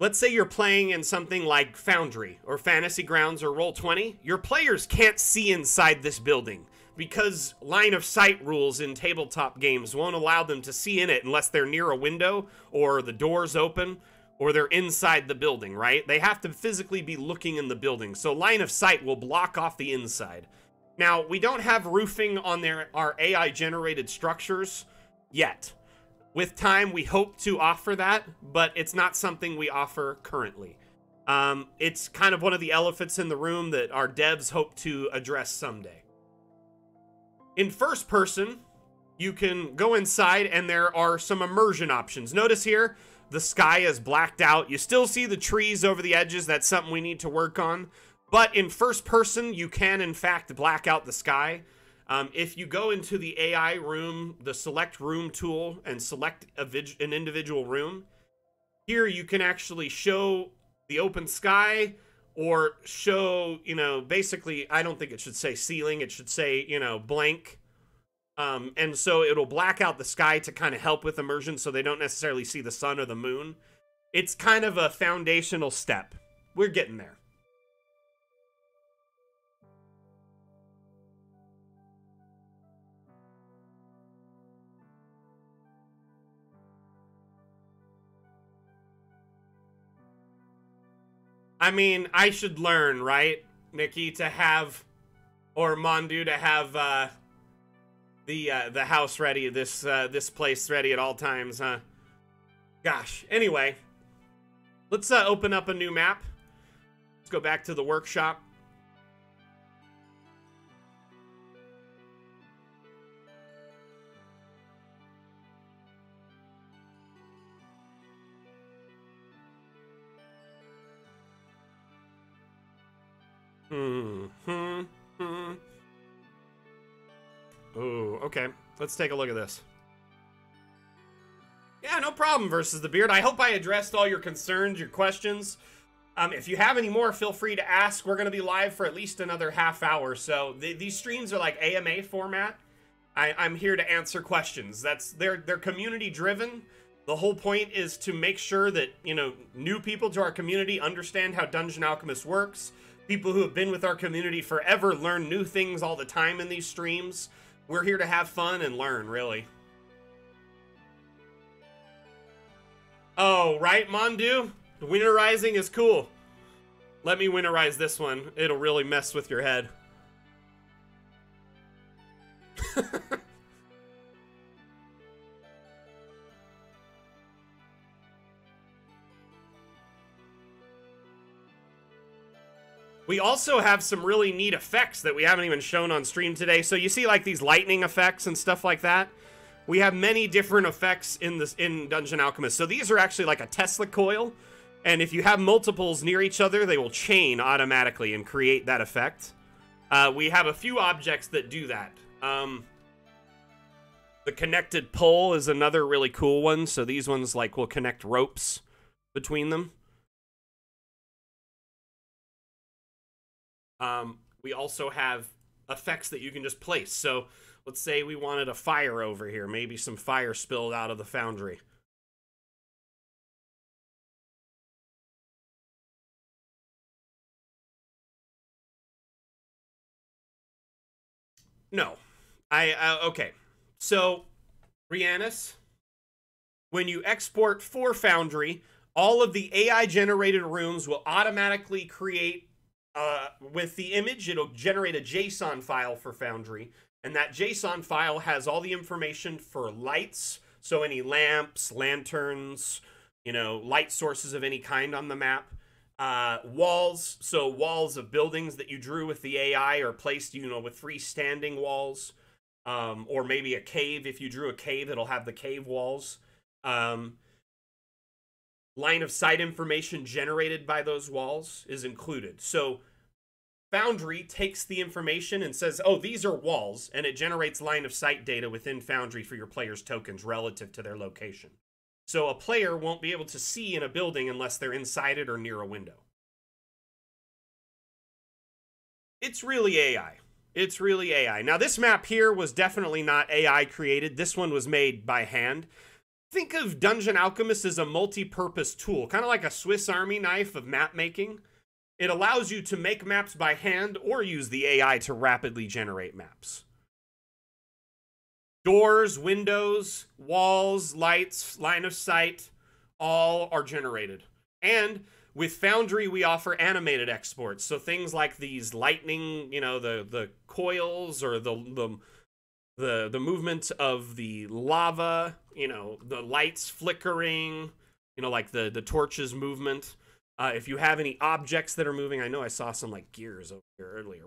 Let's say you're playing in something like Foundry or Fantasy Grounds or Roll20. Your players can't see inside this building because line of sight rules in tabletop games won't allow them to see in it unless they're near a window or the door's open or they're inside the building, right? They have to physically be looking in the building. So line of sight will block off the inside. Now, we don't have roofing on our AI-generated structures yet. With time, we hope to offer that, but it's not something we offer currently. It's kind of one of the elephants in the room that our devs hope to address someday. In first person, you can go inside and there are some immersion options. Notice here, the sky is blacked out. You still see the trees over the edges. That's something we need to work on. But in first person, you can, in fact, black out the sky. If you go into the AI room, the select room tool, and select an individual room, here you can actually show the open sky or show, you know, basically, I don't think it should say ceiling. It should say, you know, blank. And so it'll black out the sky to kind of help with immersion so they don't necessarily see the sun or the moon. It's kind of a foundational step. We're getting there. I mean, I should learn, right, Nikki, to have, or Mondu, to have the house ready, this place ready at all times, huh? Gosh. Anyway, let's open up a new map. Let's go back to the workshop. Oh, okay. Let's take a look at this. Yeah, no problem, Versus the Beard. I hope I addressed all your concerns, your questions. If you have any more, feel free to ask. We're going to be live for at least another half hour. So these streams are like AMA format. I'm here to answer questions. They're community driven. The whole point is to make sure that, you know, new people to our community understand how Dungeon Alchemist works. People who have been with our community forever learn new things all the time in these streams. We're here to have fun and learn, really. Oh, right, Mondu? Winterizing is cool. Let me winterize this one. It'll really mess with your head. We also have some really neat effects that we haven't even shown on stream today. So you see like these lightning effects and stuff like that. We have many different effects in Dungeon Alchemist. So these are actually like a Tesla coil. And if you have multiples near each other, they will chain automatically and create that effect. We have a few objects that do that. The connected pole is another really cool one. So these ones like will connect ropes between them. We also have effects that you can just place. So let's say we wanted a fire over here. Maybe some fire spilled out of the foundry. No. Okay. So, Rhiannis, when you export for Foundry, all of the AI-generated rooms will automatically create... with the image, it'll generate a JSON file for Foundry, and that JSON file has all the information for lights, so any lamps, lanterns, you know, light sources of any kind on the map, walls, so walls of buildings that you drew with the AI or placed, you know, with freestanding walls, or maybe a cave. If you drew a cave, it'll have the cave walls, line of sight information generated by those walls is included. So Foundry takes the information and says, oh, these are walls, and it generates line of sight data within Foundry for your player's tokens relative to their location. So a player won't be able to see in a building unless they're inside it or near a window. It's really AI. It's really AI. Now, this map here was definitely not AI created. This one was made by hand. Think of Dungeon Alchemist as a multi-purpose tool, kind of like a Swiss Army knife of map making. It allows you to make maps by hand or use the AI to rapidly generate maps. Doors, windows, walls, lights, line of sight, all are generated. And with Foundry, we offer animated exports. So things like these lightning, you know, the coils or the movement of the lava, you know, the lights flickering, you know, like the torches movement. If you have any objects that are moving, I know I saw some like gears over here earlier.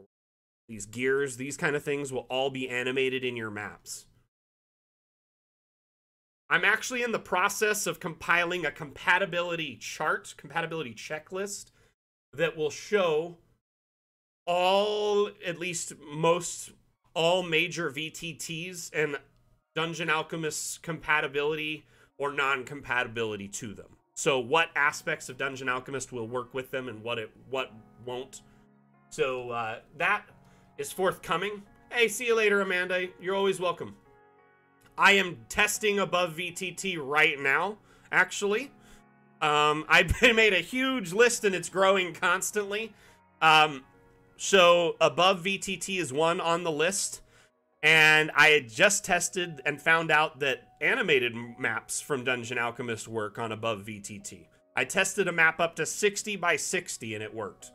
These gears, these kind of things will all be animated in your maps. I'm actually in the process of compiling a compatibility chart, compatibility checklist that will show all, at least most, all major VTTs and Dungeon Alchemist's compatibility or non-compatibility to them. So what aspects of Dungeon Alchemist will work with them and what won't. So that is forthcoming. Hey, see you later, Amanda. You're always welcome. I am testing Above VTT right now, actually. I made a huge list and it's growing constantly. So Above VTT is one on the list. And I had just tested and found out that animated maps from Dungeon Alchemist work on Above VTT. I tested a map up to 60 by 60 and it worked.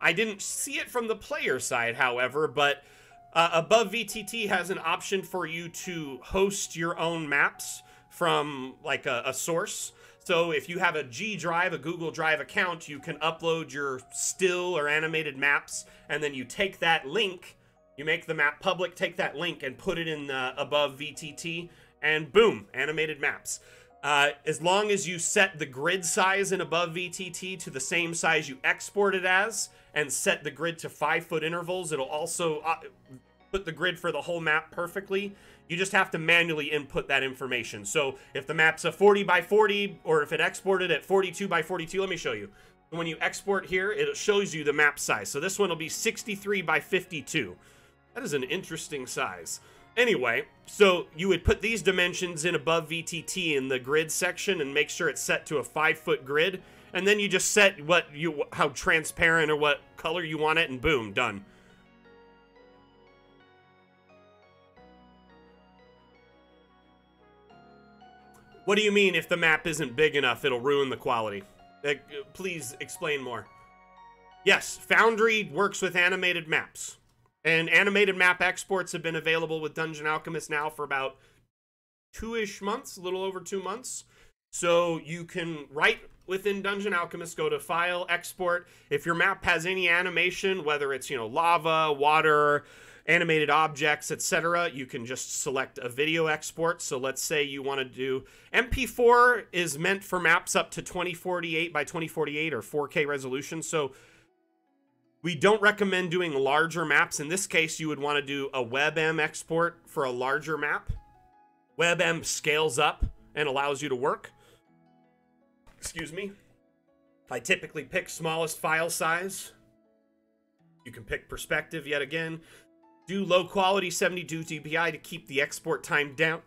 I didn't see it from the player side, however, but Above VTT has an option for you to host your own maps from like a source. So if you have a G Drive, a Google Drive account, you can upload your still or animated maps, and then you take that link, you make the map public, take that link and put it in the Above VTT, and boom, animated maps. As long as you set the grid size in Above VTT to the same size you export it as, and set the grid to 5-foot intervals, it'll also put the grid for the whole map perfectly. You just have to manually input that information. So if the map's a 40 by 40, or if it exported at 42 by 42, let me show you. When you export here, it shows you the map size. So this one will be 63 by 52. That is an interesting size. Anyway, so you would put these dimensions in Above VTT in the grid section and make sure it's set to a 5-foot grid. And then you just set what you, how transparent or what color you want it, and boom, done. What do you mean if the map isn't big enough, it'll ruin the quality? Please explain more. Yes, Foundry works with animated maps. And animated map exports have been available with Dungeon Alchemist now for about 2-ish months, a little over 2 months. So you can write within Dungeon Alchemist, go to File, Export. If your map has any animation, whether it's, you know, lava, water, animated objects, etc., you can just select a video export. So let's say you want to do... MP4 is meant for maps up to 2048 by 2048 or 4K resolution. So... we don't recommend doing larger maps. In this case, you would want to do a WebM export for a larger map. WebM scales up and allows you to work. Excuse me. I typically pick smallest file size. You can pick perspective yet again. Do low quality 72 dpi to keep the export time down.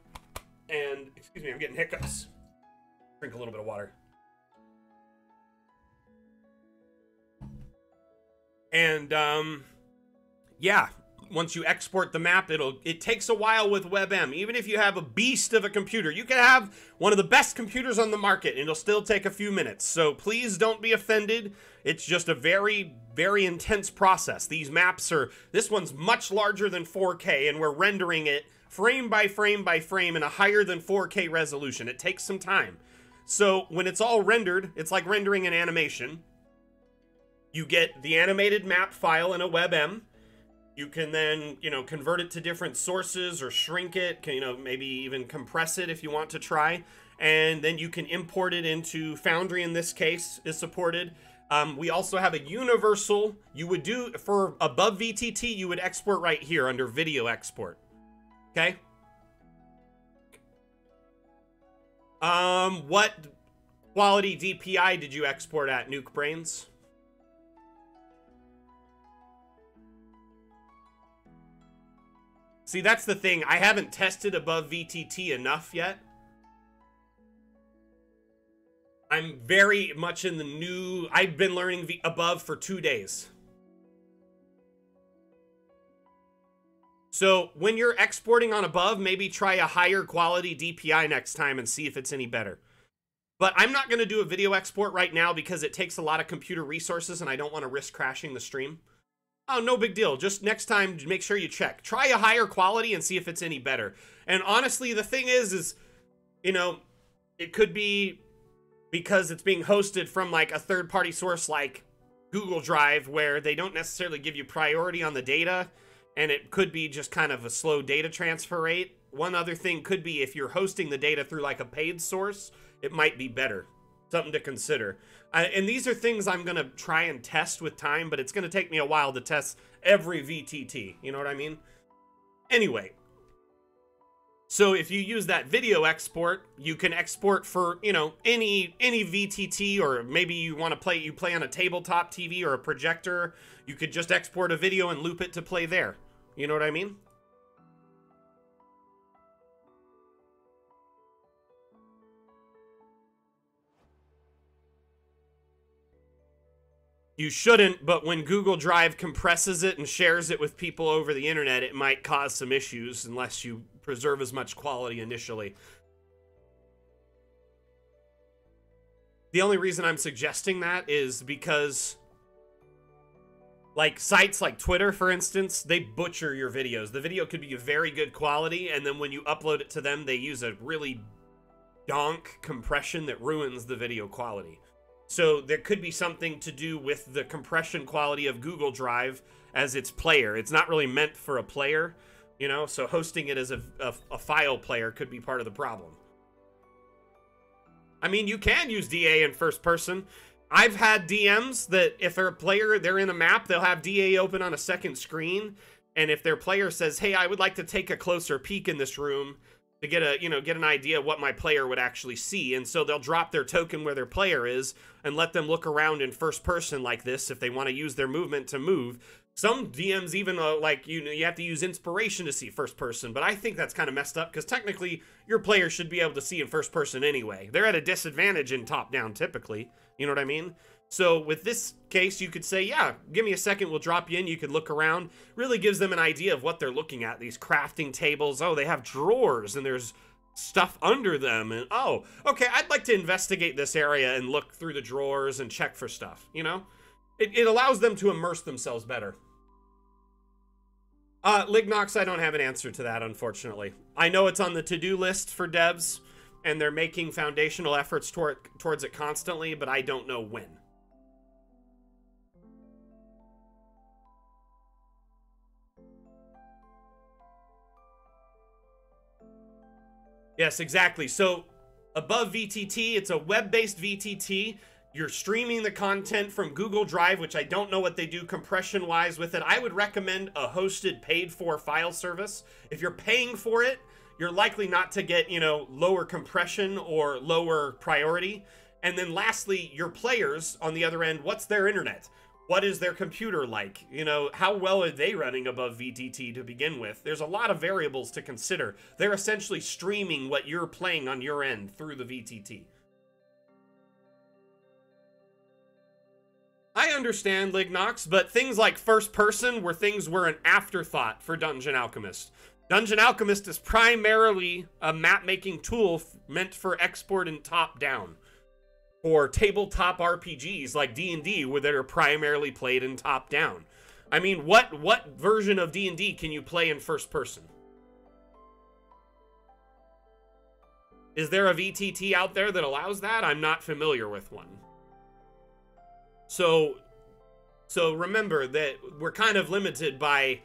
And, excuse me, I'm getting hiccups. Drink a little bit of water. And, yeah, once you export the map, it takes a while with WebM. Even if you have a beast of a computer, you can have one of the best computers on the market, and it'll still take a few minutes. So please don't be offended. It's just a very, very intense process. These maps are, this one's much larger than 4K, and we're rendering it frame by frame by frame in a higher than 4K resolution. It takes some time. So when it's all rendered, it's like rendering an animation. You get the animated map file in a WebM. You can then, you know, convert it to different sources or shrink it, you know, maybe even compress it if you want to try. And then you can import it into Foundry in this case, is supported. We also have a universal. You would do, for Above VTT, you would export right here under video export. Okay? What quality DPI did you export at, NukeBrains? See, that's the thing. I haven't tested Above VTT enough yet. I'm very much in the new... I've been learning Above for 2 days. So when you're exporting on Above, maybe try a higher quality DPI next time and see if it's any better. But I'm not going to do a video export right now because it takes a lot of computer resources and I don't want to risk crashing the stream. Oh, no big deal. Just next time, make sure you check. Try a higher quality and see if it's any better. And honestly, the thing is, you know, it could be because it's being hosted from like a third-party source like Google Drive where they don't necessarily give you priority on the data, and it could be just kind of a slow data transfer rate. One other thing could be if you're hosting the data through like a paid source, it might be better. Something to consider. And these are things I'm going to try and test with time, but it's going to take me a while to test every VTT. You know what I mean? Anyway. So if you use that video export, you can export for, you know, any VTT, or maybe you want to play, you play on a tabletop TV or a projector. You could just export a video and loop it to play there. You know what I mean? You shouldn't, but when Google Drive compresses it and shares it with people over the internet, it might cause some issues unless you preserve as much quality initially. The only reason I'm suggesting that is because, like, sites like Twitter, for instance, they butcher your videos. The video could be of very good quality, and then when you upload it to them, they use a really donk compression that ruins the video quality. So there could be something to do with the compression quality of Google Drive as its player. It's not really meant for a player, you know, so hosting it as a file player could be part of the problem. I mean, you can use DA in first person. I've had DMs that if they're a player, they're in a map, they'll have DA open on a second screen. And if their player says, hey, I would like to take a closer peek in this room, to get a, you know, get an idea of what my player would actually see. And so they'll drop their token where their player is and let them look around in first person like this if they want to use their movement to move. Some DMs even like, you know, you have to use inspiration to see first person, but I think that's kind of messed up because technically your player should be able to see in first person anyway. They're at a disadvantage in top down typically, you know what I mean? So with this case, you could say, yeah, give me a second, we'll drop you in. You could look around. Really gives them an idea of what they're looking at. These crafting tables. Oh, they have drawers and there's stuff under them. And oh, okay, I'd like to investigate this area and look through the drawers and check for stuff, you know? It allows them to immerse themselves better. Lignox, I don't have an answer to that, unfortunately. I know it's on the to-do list for devs and they're making foundational efforts towards it constantly, but I don't know when. Yes, exactly. So Above VTT, it's a web-based VTT. You're streaming the content from Google Drive, which I don't know what they do compression-wise with it. I would recommend a hosted paid-for file service. If you're paying for it, you're likely not to get, you know, lower compression or lower priority. And then lastly, your players on the other end, what's their internet? What is their computer like? You know, how well are they running Above VTT to begin with? There's a lot of variables to consider. They're essentially streaming what you're playing on your end through the VTT. I understand, Lignox, but things like first person were things were an afterthought for Dungeon Alchemist. Dungeon Alchemist is primarily a map-making tool meant for export and top-down. Or tabletop RPGs like D&D where they're primarily played in top-down. I mean, what version of D&D can you play in first person? Is there a VTT out there that allows that? I'm not familiar with one. So remember that we're kind of limited by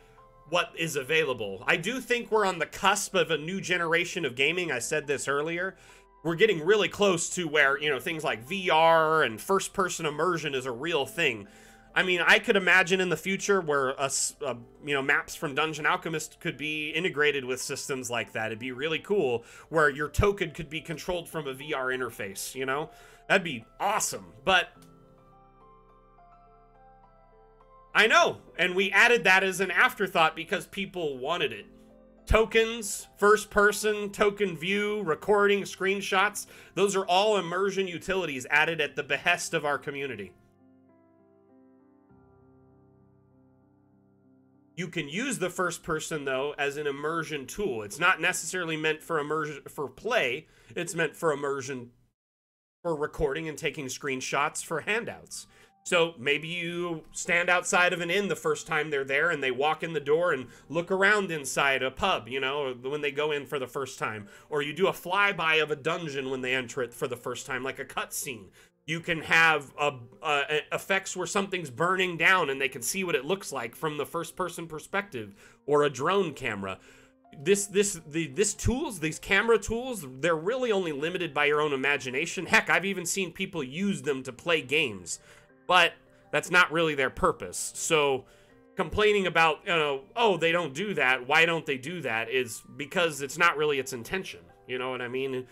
what is available. I do think we're on the cusp of a new generation of gaming. I said this earlier. We're getting really close to where, you know, things like VR and first-person immersion is a real thing. I mean, I could imagine in the future where, you know, maps from Dungeon Alchemist could be integrated with systems like that. It'd be really cool where your token could be controlled from a VR interface, you know? That'd be awesome, but I know, and we added that as an afterthought because people wanted it. Tokens, first person, token view, recording, screenshots, those are all immersion utilities added at the behest of our community. You can use the first person, though, as an immersion tool. It's not necessarily meant for immersion for play. It's meant for immersion for recording and taking screenshots for handouts. So maybe you stand outside of an inn the first time they're there and they walk in the door and look around inside a pub, you know, when they go in for the first time. Or you do a flyby of a dungeon when they enter it for the first time, like a cutscene. You can have effects where something's burning down and they can see what it looks like from the first-person perspective, or a drone camera. These camera tools, they're really only limited by your own imagination. Heck, I've even seen people use them to play games, but that's not really their purpose. So complaining about, you know, oh, they don't do that, why don't they do that, is because it's not really its intention. You know what I mean?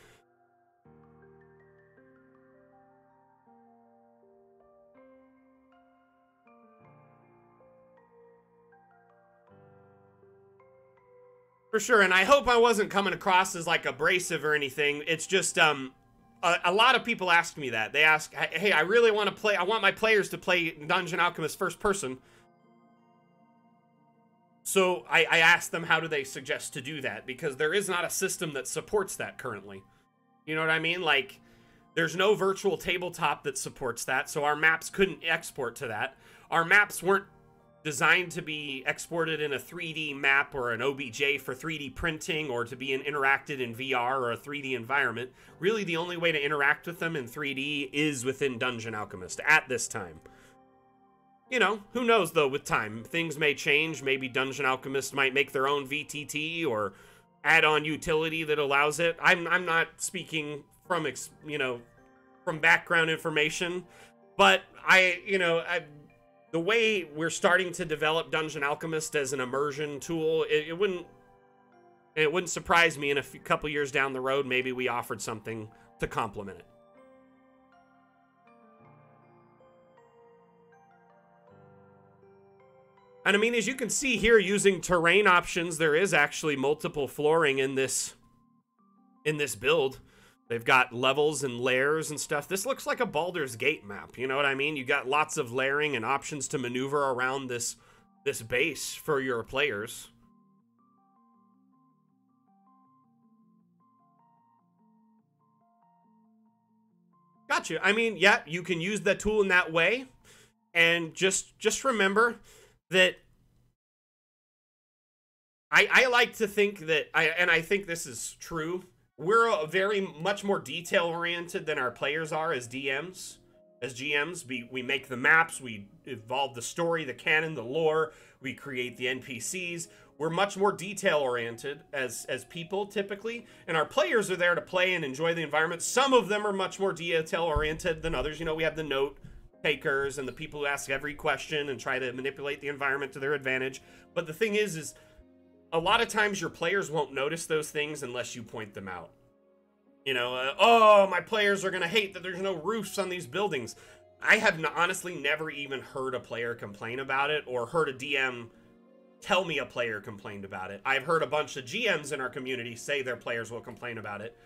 For sure, and I hope I wasn't coming across as like abrasive or anything. It's just a lot of people ask me that. They ask, hey, I really want to play, I want my players to play Dungeon Alchemist first person. So I asked them, how do they suggest to do that? Because there is not a system that supports that currently. You know what I mean? Like, there's no virtual tabletop that supports that, so our maps couldn't export to that. Our maps weren't designed to be exported in a 3D map or an OBJ for 3D printing, or to be interacted in VR or a 3D environment. Really, the only way to interact with them in 3D is within Dungeon Alchemist at this time. You know, who knows though, with time, things may change. Maybe Dungeon Alchemist might make their own VTT or add-on utility that allows it. I'm not speaking from, you know, from background information, but the way we're starting to develop Dungeon Alchemist as an immersion tool, it wouldn't surprise me in a couple years down the road, maybe we offered something to complement it. And I mean, as you can see here, using terrain options, there is actually multiple flooring in this build. They've got levels and layers and stuff. This looks like a Baldur's Gate map, you know what I mean? You got lots of layering and options to maneuver around this base for your players. Gotcha. I mean, yeah, you can use the tool in that way. And just remember that I like to think that, and I think this is true, we're very much more detail-oriented than our players are as DMs. As GMs, we make the maps, we evolve the story, the canon, the lore, we create the NPCs. We're much more detail-oriented as people, typically. And our players are there to play and enjoy the environment. Some of them are much more detail-oriented than others. You know, we have the note takers and the people who ask every question and try to manipulate the environment to their advantage. But the thing is a lot of times your players won't notice those things unless you point them out. You know, oh, my players are going to hate that there's no roofs on these buildings. I have honestly never even heard a player complain about it, or heard a DM tell me a player complained about it. I've heard a bunch of GMs in our community say their players will complain about it,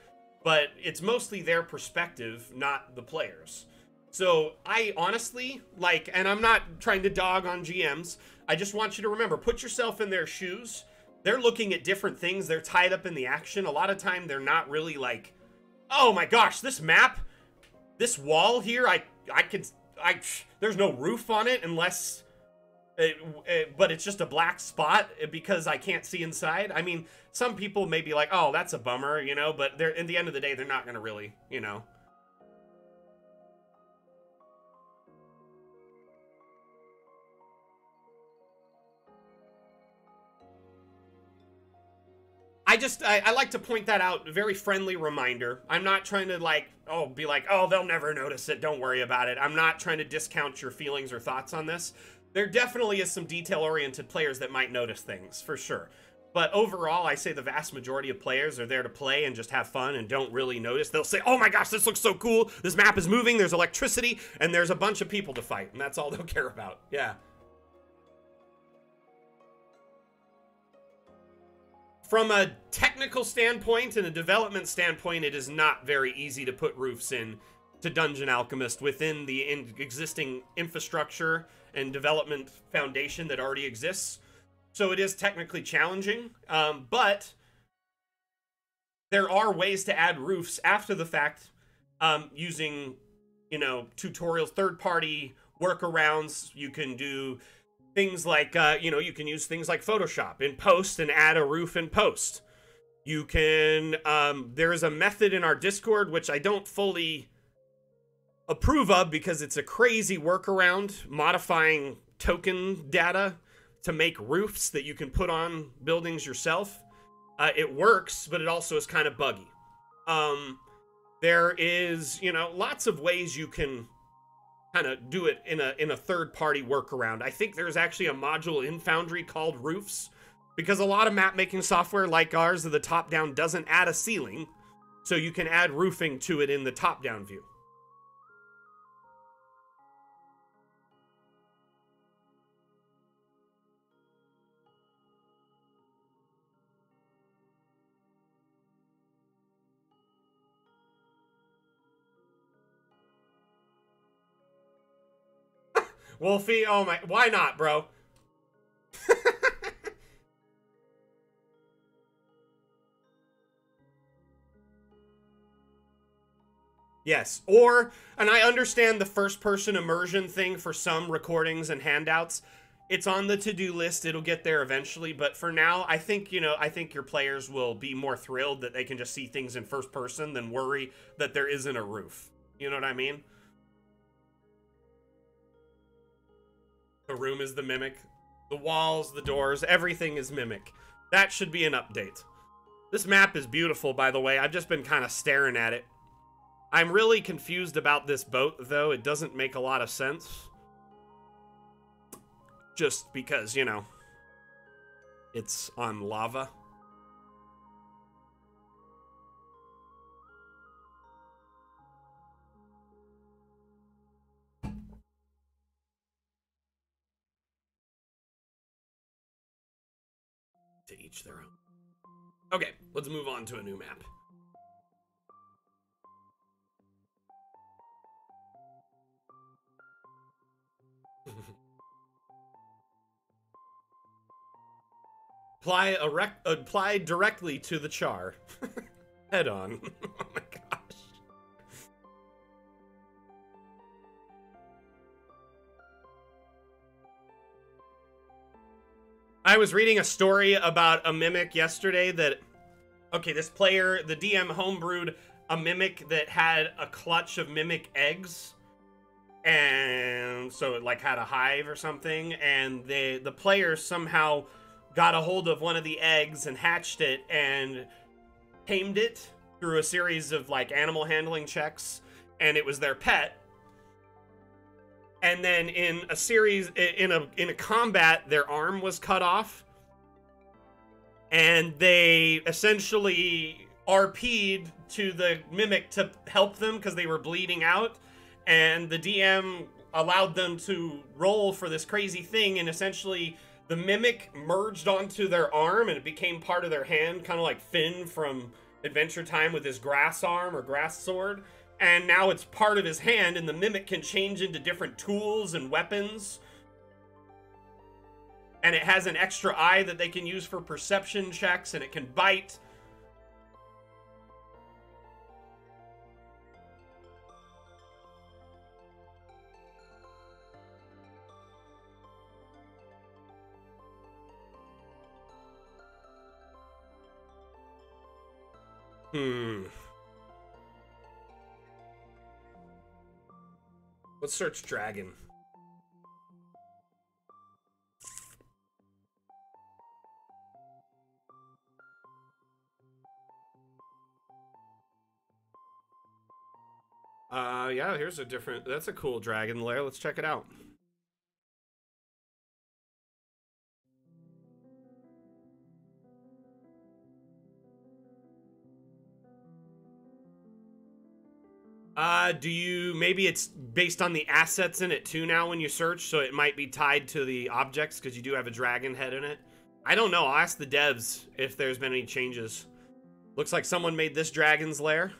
but it's mostly their perspective, not the players. So I honestly, like, and I'm not trying to dog on GMs. I just want you to remember, put yourself in their shoes. They're looking at different things. They're tied up in the action. A lot of time, they're not really like, oh my gosh, this map, this wall here, I there's no roof on it unless, but it's just a black spot because I can't see inside. I mean, some people may be like, oh, that's a bummer, you know, but they're, in the end of the day, they're not going to really, you know. I like to point that out. Very friendly reminder. I'm not trying to like, oh, be like, oh, they'll never notice it, don't worry about it. I'm not trying to discount your feelings or thoughts on this. There definitely is some detail-oriented players that might notice things, for sure. But overall, I say the vast majority of players are there to play and just have fun and don't really notice. They'll say, oh my gosh, this looks so cool. This map is moving, there's electricity, and there's a bunch of people to fight. And that's all they'll care about. Yeah. From a technical standpoint and a development standpoint, it is not very easy to put roofs in to Dungeon Alchemist within the existing infrastructure and development foundation that already exists. So it is technically challenging, but there are ways to add roofs after the fact using, you know, tutorials, third-party workarounds. You can do things like, you know, you can use things like Photoshop in post and add a roof in post. You can, there is a method in our Discord, which I don't fully approve of because it's a crazy workaround, modifying token data to make roofs that you can put on buildings yourself. It works, but it also is kind of buggy. There is, you know, lots of ways you can kind of do it in a third-party workaround. I think there's actually a module in Foundry called Roofs, because a lot of map-making software like ours, the top-down doesn't add a ceiling, so you can add roofing to it in the top-down view. Wolfie, oh my, why not, bro? Yes, or, and I understand the first-person immersion thing for some recordings and handouts. It's on the to-do list. It'll get there eventually, but for now, I think, you know, I think your players will be more thrilled that they can just see things in first person than worry that there isn't a roof. You know what I mean? The room is the mimic. The walls, the doors, everything is mimic. That should be an update. This map is beautiful, by the way. I've just been kind of staring at it. I'm really confused about this boat, though. It doesn't make a lot of sense. Just because, you know, it's on lava. To each their own. Okay, let's move on to a new map. Apply directly to the char. Head on. Oh my gosh. I was reading a story about a mimic yesterday that... Okay, this player, the DM, homebrewed a mimic that had a clutch of mimic eggs. And so it, like, had a hive or something. And the player somehow... got a hold of one of the eggs and hatched it and tamed it through a series of, like, animal handling checks, and it was their pet. And then in a series, in a combat, their arm was cut off, and they essentially RP'd to the mimic to help them because they were bleeding out, and the DM allowed them to roll for this crazy thing, and essentially... the mimic merged onto their arm and it became part of their hand, kind of like Finn from Adventure Time with his grass arm or grass sword. And now it's part of his hand, and the mimic can change into different tools and weapons. And it has an extra eye that they can use for perception checks, and it can bite. Let's search dragon. Yeah, here's a different... That's a cool dragon lair. Let's check it out. Do you, maybe it's based on the assets in it too now when you search, so it might be tied to the objects because you do have a dragon head in it. I don't know. I'll ask the devs if there's been any changes. Looks like someone made this dragon's lair.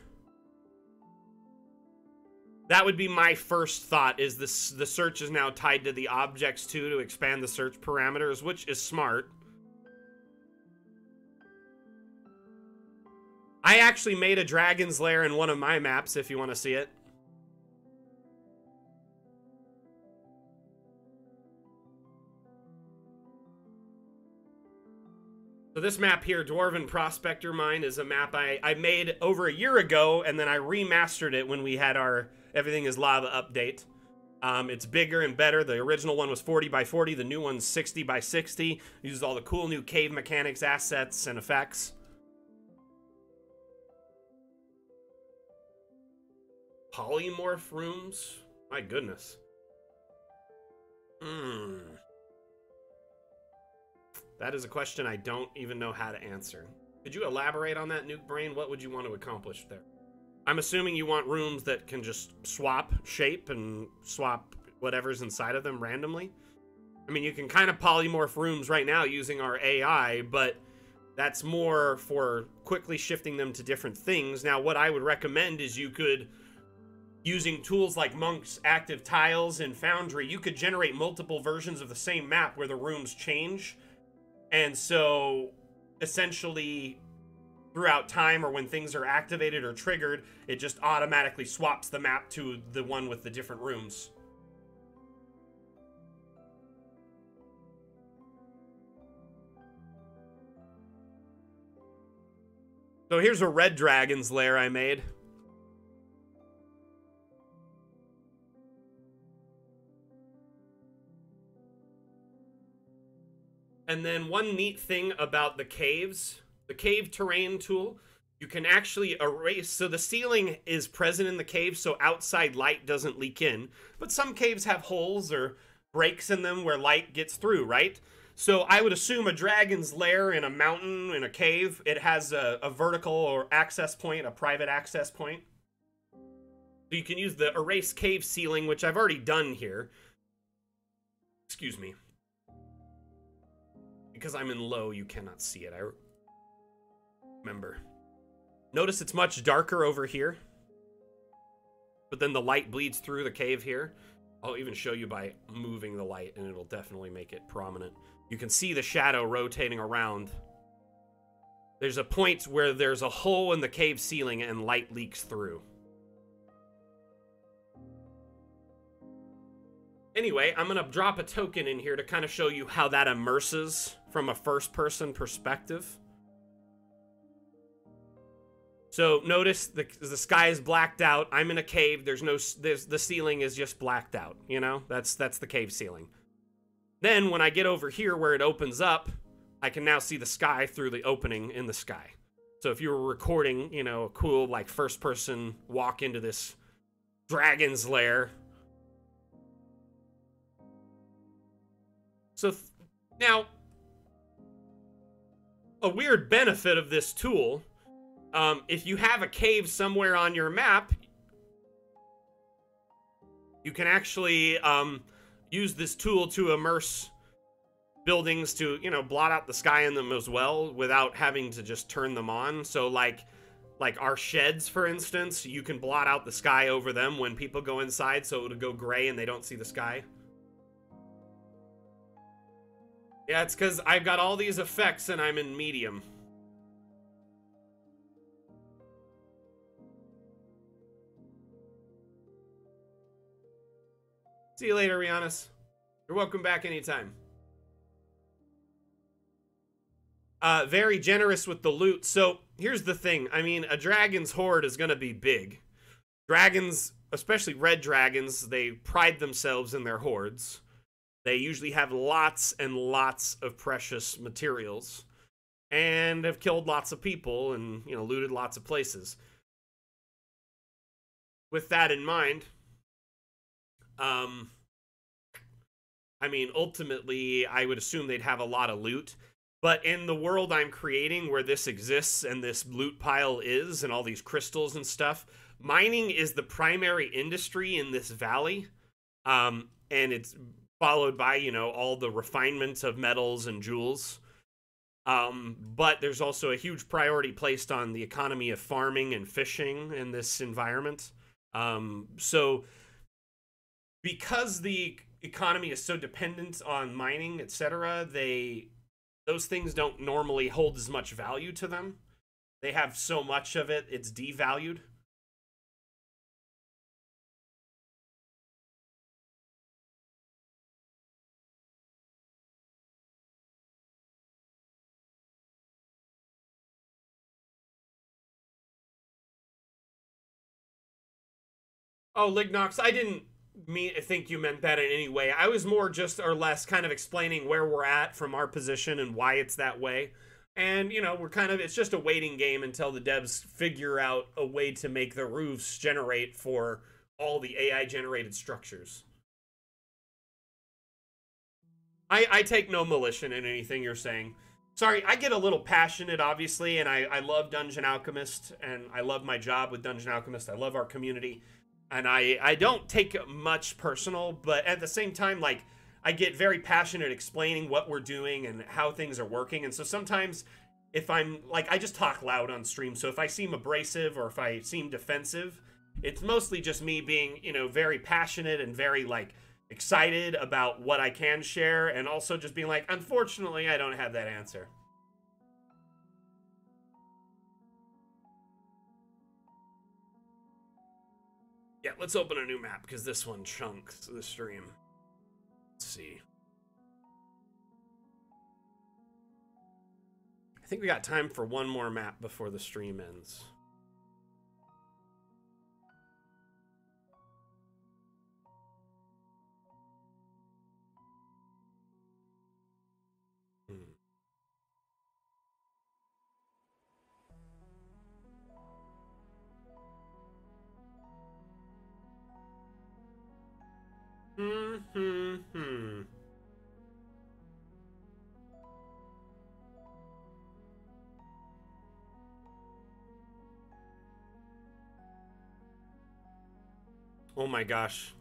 That would be my first thought, is this, the search is now tied to the objects too to expand the search parameters, which is smart. I actually made a dragon's lair in one of my maps if you want to see it. So this map here, Dwarven Prospector Mine, is a map I made over a year ago, and then I remastered it when we had our Everything is Lava update. It's bigger and better. The original one was 40 by 40. The new one's 60 by 60. Uses all the cool new cave mechanics, assets, and effects. Polymorph rooms? My goodness. That is a question I don't even know how to answer. Could you elaborate on that, Nuke Brain? What would you want to accomplish there? I'm assuming you want rooms that can just swap shape and swap whatever's inside of them randomly. I mean, you can kind of polymorph rooms right now using our AI, but that's more for quickly shifting them to different things. Now, what I would recommend is you could, using tools like Monk's Active Tiles and Foundry, you could generate multiple versions of the same map where the rooms change. And so, essentially, throughout time or when things are activated or triggered, it just automatically swaps the map to the one with the different rooms. So here's a red dragon's lair I made. And then one neat thing about the caves, the cave terrain tool, you can actually erase. So the ceiling is present in the cave, so outside light doesn't leak in. But some caves have holes or breaks in them where light gets through, right? So I would assume a dragon's lair in a mountain, in a cave, it has a vertical or access point, a private access point. So you can use the erase cave ceiling, which I've already done here. Excuse me. Because I'm in low, you cannot see it. I remember. Notice it's much darker over here, but then the light bleeds through the cave here. I'll even show you by moving the light, and it'll definitely make it prominent. You can see the shadow rotating around. There's a point where there's a hole in the cave ceiling and light leaks through. Anyway, I'm going to drop a token in here to kind of show you how that immerses from a first-person perspective. So notice the sky is blacked out. I'm in a cave. The ceiling is just blacked out, you know? That's the cave ceiling. Then when I get over here where it opens up, I can now see the sky through the opening in the sky. So if you were recording, you know, a cool, like, first-person walk into this dragon's lair. So now, a weird benefit of this tool, if you have a cave somewhere on your map, you can actually use this tool to immerse buildings to, you know, blot out the sky in them as well without having to just turn them on. So like our sheds, for instance, you can blot out the sky over them when people go inside, so it'll go gray and they don't see the sky. Yeah, it's because I've got all these effects and I'm in medium. See you later, Rianas. You're welcome back anytime. Very generous with the loot. So here's the thing. I mean, a dragon's horde is going to be big. Dragons, especially red dragons, they pride themselves in their hordes. They usually have lots and lots of precious materials and have killed lots of people and, you know, looted lots of places. With that in mind, I mean, ultimately, I would assume they'd have a lot of loot. But in the world I'm creating where this exists and this loot pile is and all these crystals and stuff, mining is the primary industry in this valley. And it's followed by, you know, all the refinements of metals and jewels. But there's also a huge priority placed on the economy of farming and fishing in this environment. So because the economy is so dependent on mining, etc., those things don't normally hold as much value to them. They have so much of it, it's devalued. Oh, Lignox, I didn't think you meant that in any way. I was more just or less kind of explaining where we're at from our position and why it's that way. And, you know, we're kind of, it's just a waiting game until the devs figure out a way to make the roofs generate for all the AI-generated structures. I take no militia in anything you're saying. Sorry, I get a little passionate, obviously, and I love Dungeon Alchemist, and I love my job with Dungeon Alchemist. I love our community. And I don't take much personal, but at the same time, like, I get very passionate explaining what we're doing and how things are working. And so sometimes if I'm, like, I just talk loud on stream. So if I seem abrasive or if I seem defensive, it's mostly just me being, you know, very passionate and very, like, excited about what I can share. And also just being like, unfortunately, I don't have that answer. Yeah, let's open a new map, because this one chunks the stream. Let's see. I think we got time for one more map before the stream ends. Oh my gosh.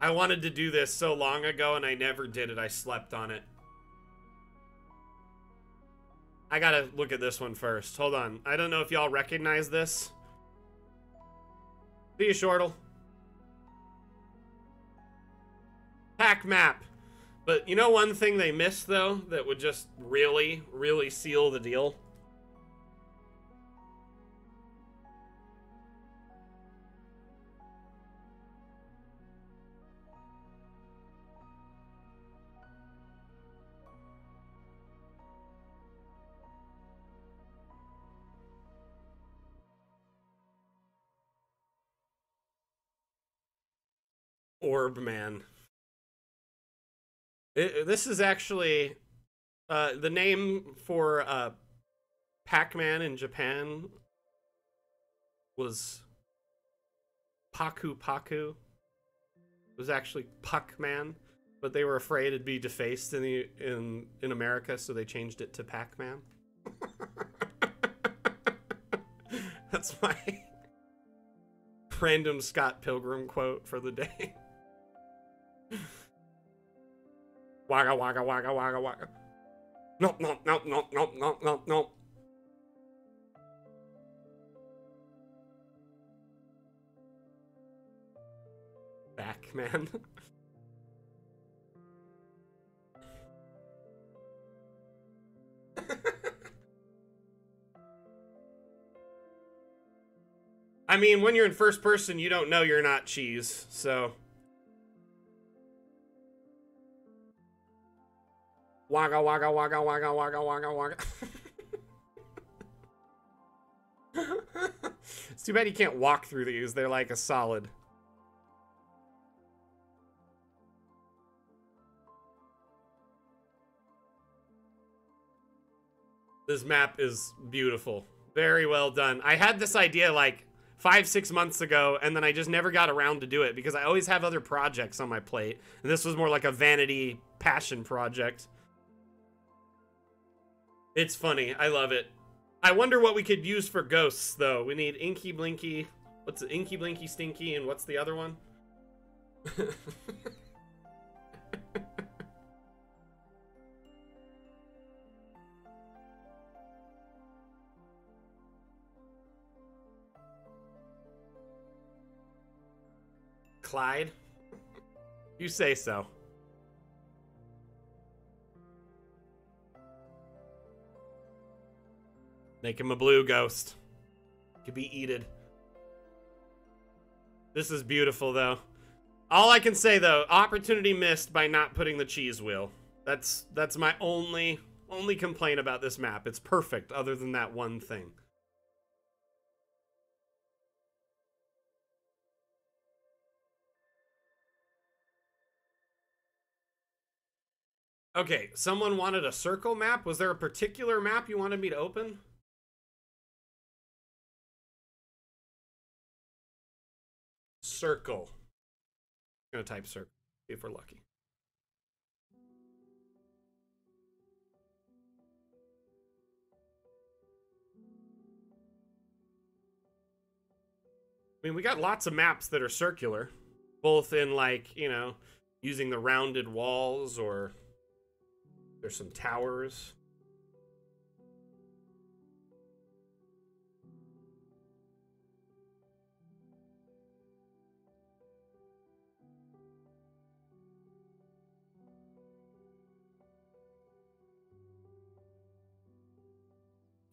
I wanted to do this so long ago and I never did it. I slept on it. I gotta look at this one first. Hold on. I don't know if y'all recognize this. See you, Shortle. Pack map. But you know one thing they missed, though, that would just really, really seal the deal? Orb man. This is actually the name for Pac-Man in Japan was Paku Paku. It was actually Pac-Man, but they were afraid it'd be defaced in the in America, so they changed it to Pac-Man. That's my random Scott Pilgrim quote for the day. Wagga wagga wagga wagga wagga. Nope, nope, nope, nope, nope, nope, nope, nope. Back, man. I mean, when you're in first person, you don't know you're not cheese, so... Wagga wagga wagga wagga wagga wagga wagga. It's too bad you can't walk through these. They're like a solid. This map is beautiful. Very well done. I had this idea like 5-6 months ago, and then I just never got around to do it because I always have other projects on my plate. And this was more like a vanity passion project. It's funny. I love it. I wonder what we could use for ghosts, though. We need Inky Blinky. What's the Inky Blinky Stinky, and what's the other one? Clyde? You say so. Make him a blue ghost. Could be eated. This is beautiful, though. All I can say, though, opportunity missed by not putting the cheese wheel. That's my only complaint about this map. It's perfect, other than that one thing. Okay, someone wanted a circle map. Was there a particular map you wanted me to open? Circle. I'm gonna type circle, see if we're lucky. I mean, we got lots of maps that are circular, both in, like, you know, using the rounded walls, or there's some towers.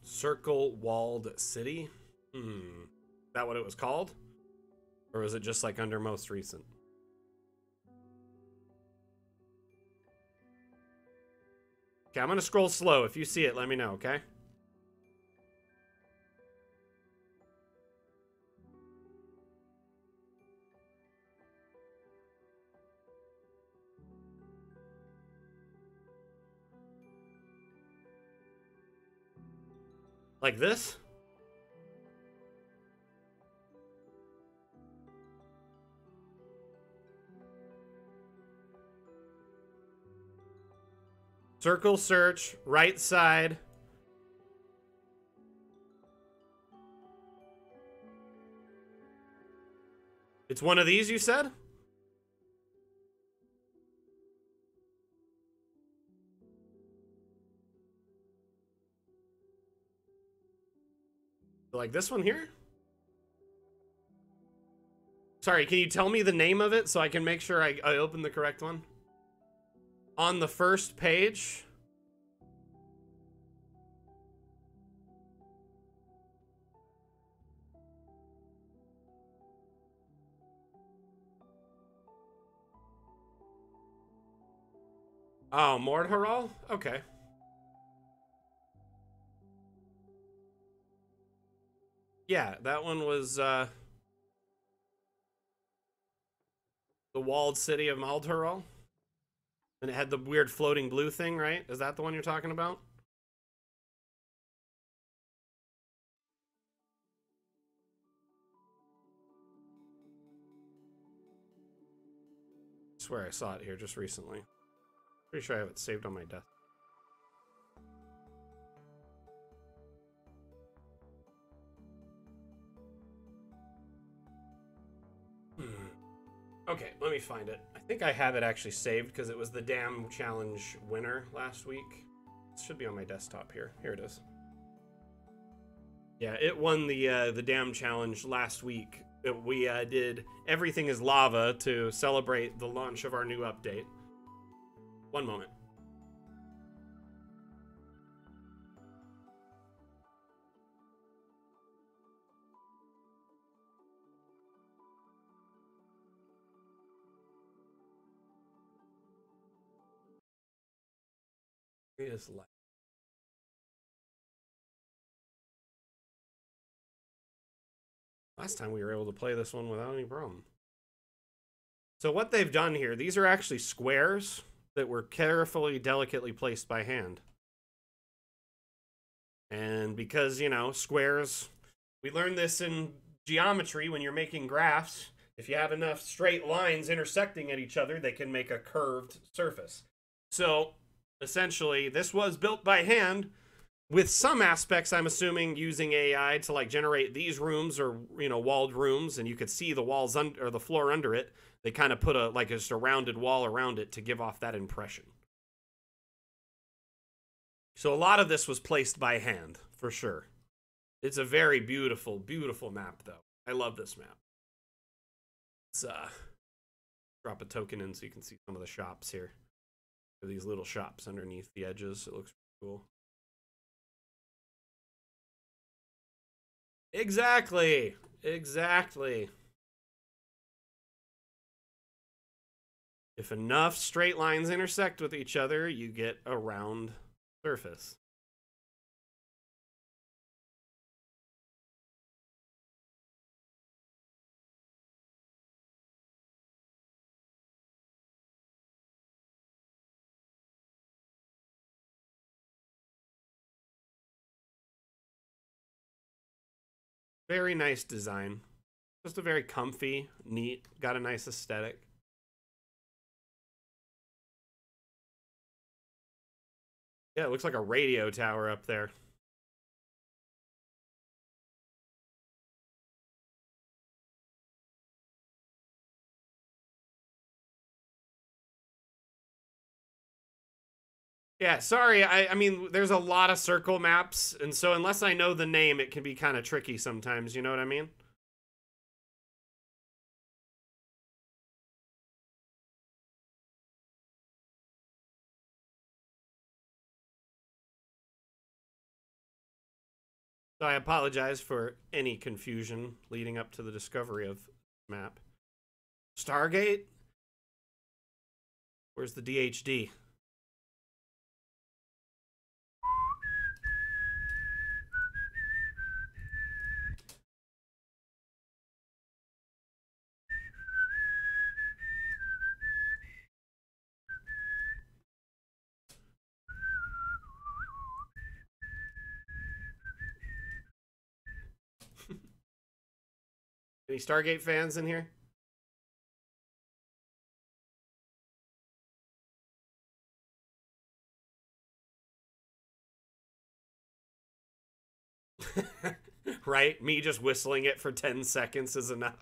Circle walled city? Hmm. Is that what it was called? Or was it just like under most recent? Okay, I'm gonna scroll slow. If you see it, let me know, okay? Like this? Circle search, right side. It's one of these, you said? Like this one here? Sorry, can you tell me the name of it so I can make sure I open the correct one? On the first page. Oh, Mordharal? Okay. Yeah, that one was the walled city of Maldharal. And it had the weird floating blue thing, right? Is that the one you're talking about? I swear I saw it here just recently. Pretty sure I have it saved on my desk. Okay, let me find it. I think I have it actually saved because it was the .DAM challenge winner last week. It should be on my desktop here. Here it is. Yeah, it won the .DAM challenge last week. We did Everything is Lava to celebrate the launch of our new update. One moment. Is life. Last time we were able to play this one without any problem. So what they've done here, these are actually squares that were carefully, delicately placed by hand. And because, you know, squares, we learned this in geometry when you're making graphs. If you have enough straight lines intersecting at each other, they can make a curved surface. So essentially, this was built by hand with some aspects, I'm assuming, using AI to like generate these rooms or, you know, walled rooms, and you could see the walls under, or the floor under it. They kind of put a like just a rounded wall around it to give off that impression. So a lot of this was placed by hand, for sure. It's a very beautiful, beautiful map, though. I love this map. Let's drop a token in so you can see some of the shops here. These little shops underneath the edges. It looks pretty cool. Exactly. Exactly. If enough straight lines intersect with each other, you get a round surface. Very nice design. Just a very comfy, neat, got a nice aesthetic. Yeah, it looks like a radio tower up there. Yeah, sorry, I mean, there's a lot of circle maps, and so unless I know the name, it can be kind of tricky sometimes, you know what I mean? So I apologize for any confusion leading up to the discovery of the map. Stargate? Where's the DHD? Any Stargate fans in here? Right? Me just whistling it for 10 seconds is enough.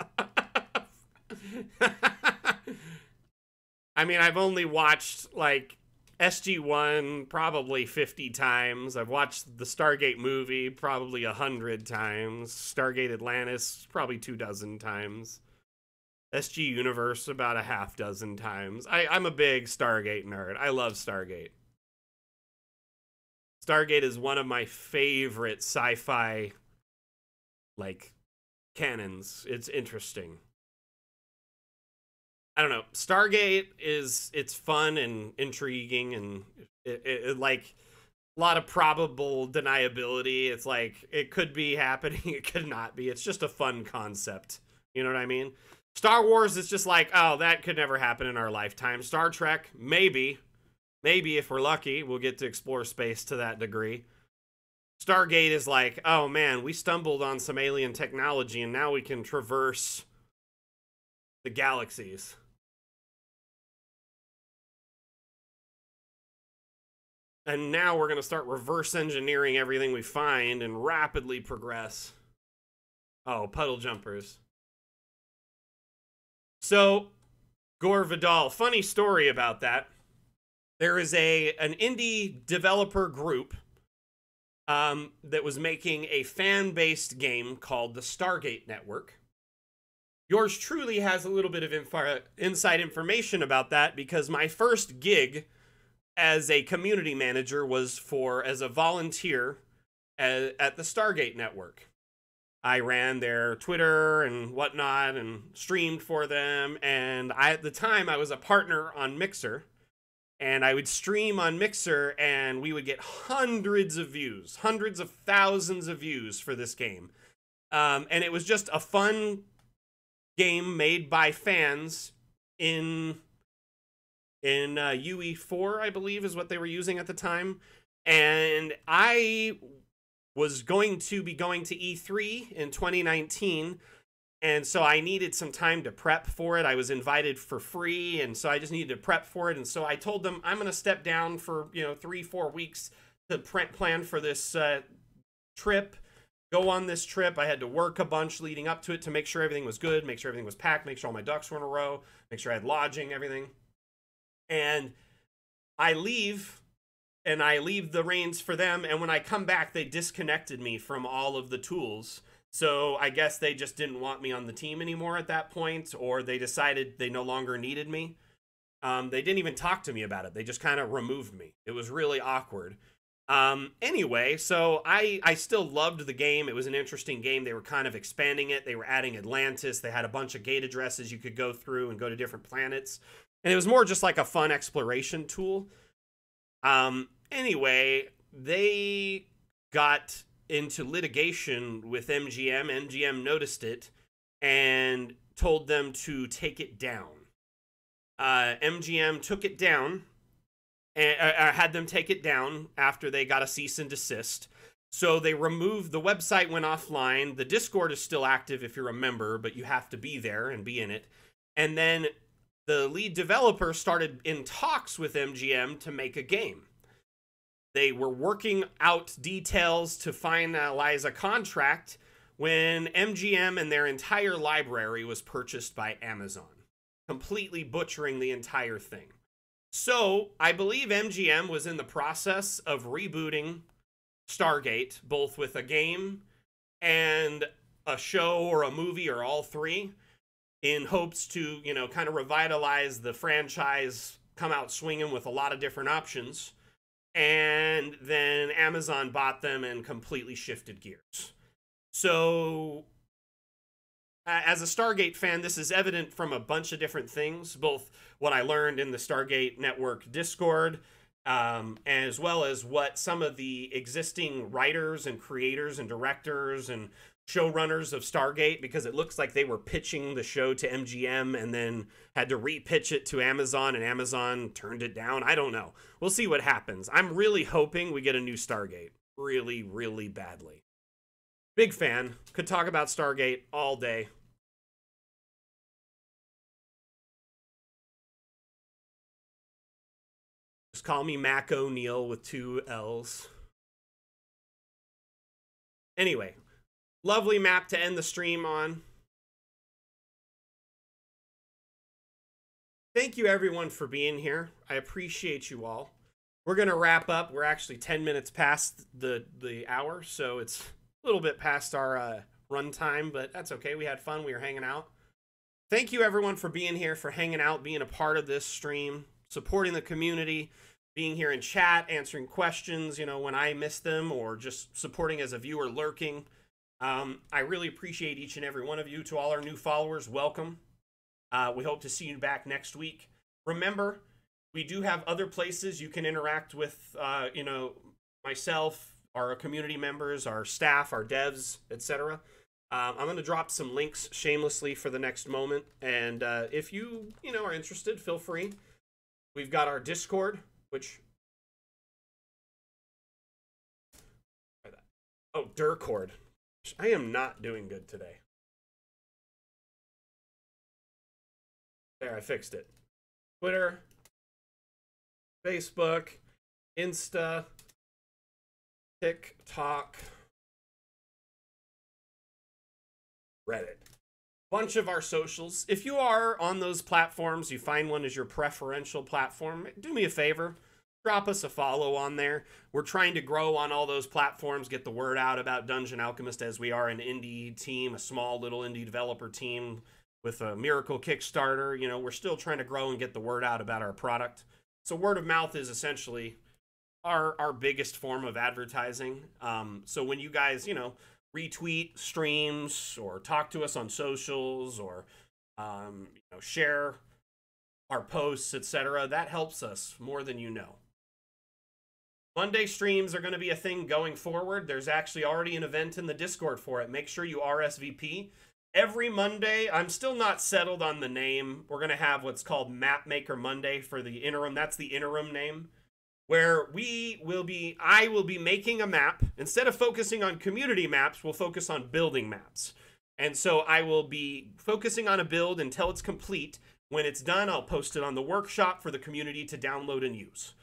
I mean, I've only watched, like, SG-1 probably 50 times. I've watched the Stargate movie probably 100 times. Stargate Atlantis probably 2 dozen times. SG Universe about a 6 times. I'm a big Stargate nerd. I love Stargate. Stargate is one of my favorite sci-fi, like, canons. It's interesting. I don't know. Stargate is, it's fun and intriguing and it like a lot of probable deniability. It's like it could be happening, it could not be. It's just a fun concept. You know what I mean? Star Wars is just like, oh, that could never happen in our lifetime. Star Trek, maybe. Maybe if we're lucky, we'll get to explore space to that degree. Stargate is like, oh man, we stumbled on some alien technology and now we can traverse the galaxies. And now we're going to start reverse engineering everything we find and rapidly progress. Oh, puddle jumpers. So, Gore Vidal, funny story about that. There is an indie developer group that was making a fan-based game called the Stargate Network. Yours truly has a little bit of inside information about that because my first gig as a community manager was as a volunteer at the Stargate Network. I ran their Twitter and whatnot and streamed for them. And at the time, I was a partner on Mixer. And I would stream on Mixer and we would get hundreds of views, hundreds of thousands of views for this game. And it was just a fun game made by fans in UE4, I believe, is what they were using at the time. And I was going to be going to E3 in 2019, and so I needed some time to prep for it. I was invited for free, and so I just needed to prep for it. And so I told them I'm going to step down for, you know, 3-4 weeks to plan for this trip. Go on this trip. I had to work a bunch leading up to it to make sure everything was good, make sure everything was packed, make sure all my ducks were in a row, make sure I had lodging, everything. And I leave the reins for them. And when I come back, they disconnected me from all of the tools. So I guess they just didn't want me on the team anymore at that point, or they decided they no longer needed me. They didn't even talk to me about it. They just kind of removed me. It was really awkward. Anyway, so I still loved the game. It was an interesting game. They were kind of expanding it. They were adding Atlantis. They had a bunch of gate addresses you could go through and go to different planets. And it was more just like a fun exploration tool. Anyway, they got into litigation with MGM. MGM noticed it and told them to take it down. MGM took it down. And had them take it down after they got a cease and desist. So they removed, the website went offline. The Discord is still active if you're a member, but you have to be there and be in it. And then the lead developer started in talks with MGM to make a game. They were working out details to finalize a contract when MGM and their entire library was purchased by Amazon, completely butchering the entire thing. So, I believe MGM was in the process of rebooting Stargate, both with a game and a show or a movie or all three, in hopes to, you know, kind of revitalize the franchise, come out swinging with a lot of different options. And then Amazon bought them and completely shifted gears. So, as a Stargate fan, this is evident from a bunch of different things, both what I learned in the Stargate Network Discord, as well as what some of the existing writers and creators and directors and showrunners of Stargate, because it looks like they were pitching the show to MGM and then had to re-pitch it to Amazon, and Amazon turned it down. I don't know. We'll see what happens. I'm really hoping we get a new Stargate really, really badly. Big fan. Could talk about Stargate all day. Just call me Mac O'Neill with 2 L's. Anyway, lovely map to end the stream on. Thank you everyone for being here. I appreciate you all. We're going to wrap up. We're actually 10 minutes past the hour, so it's a little bit past our run time, but that's okay. We had fun. We were hanging out. Thank you, everyone, for being here, for hanging out, being a part of this stream, supporting the community, being here in chat, answering questions, you know, when I miss them, or just supporting as a viewer, lurking. I really appreciate each and every one of you. To all our new followers, welcome. We hope to see you back next week. Remember, we do have other places you can interact with, you know, myself, our community members, our staff, our devs, etc. I'm going to drop some links shamelessly for the next moment. And if you know, are interested, feel free. We've got our Discord, which... Oh, Durcord. I am not doing good today. There, I fixed it. Twitter, Facebook, Insta... TikTok, Reddit, bunch of our socials. If you are on those platforms, you find one as your preferential platform, do me a favor, drop us a follow on there. We're trying to grow on all those platforms, get the word out about Dungeon Alchemist, as we are an indie team, a small little indie developer team with a miracle Kickstarter. You know, we're still trying to grow and get the word out about our product. So word of mouth is essentially our biggest form of advertising. So when you guys, you know, retweet streams or talk to us on socials or you know, share our posts, etc., that helps us more than you know. Monday streams are going to be a thing going forward. There's actually already an event in the Discord for it. Make sure you RSVP. Every Monday, I'm still not settled on the name. We're going to have what's called Map Maker Monday for the interim. That's the interim name, where I will be making a map. Instead of focusing on community maps, we'll focus on building maps. And so I will be focusing on a build until it's complete. When it's done, I'll post it on the workshop for the community to download and use.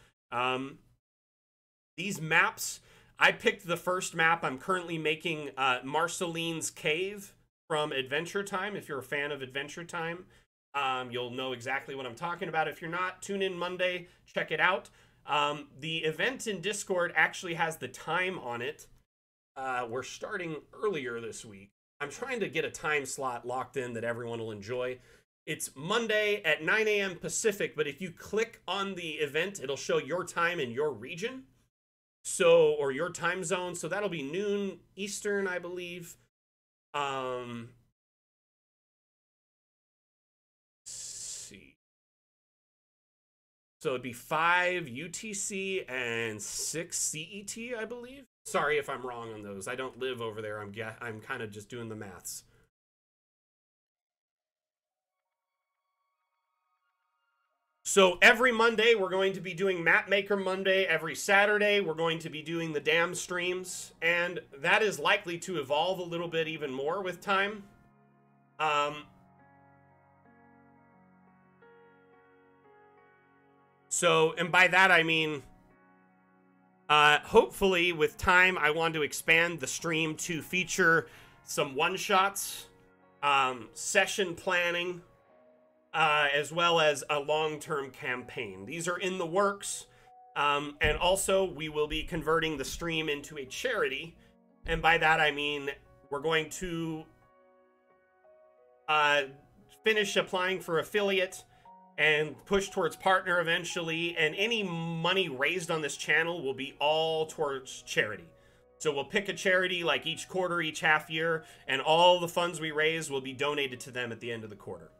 These maps, I picked the first map. I'm currently making Marceline's Cave from Adventure Time. If you're a fan of Adventure Time, you'll know exactly what I'm talking about. If you're not, tune in Monday, check it out. The event in Discord actually has the time on it. We're starting earlier this week. I'm trying to get a time slot locked in that everyone will enjoy. It's Monday at 9 a.m. Pacific, but if you click on the event, it'll show your time in your region. So, or your time zone. So that'll be noon Eastern, I believe. Let's see. So it'd be 5 UTC and 6 CET, I believe. Sorry if I'm wrong on those. I don't live over there. I'm kind of just doing the maths. So every Monday, we're going to be doing Mapmaker Monday. Every Saturday, we're going to be doing the DAM streams. And that is likely to evolve a little bit even more with time. So, and by that I mean, hopefully with time, I want to expand the stream to feature some one-shots, session planning, as well as a long-term campaign. These are in the works, and also we will be converting the stream into a charity, and by that I mean we're going to finish applying for affiliate and push towards partner eventually, and any money raised on this channel will be all towards charity. So we'll pick a charity like each quarter, each half year, and all the funds we raise will be donated to them at the end of the quarter.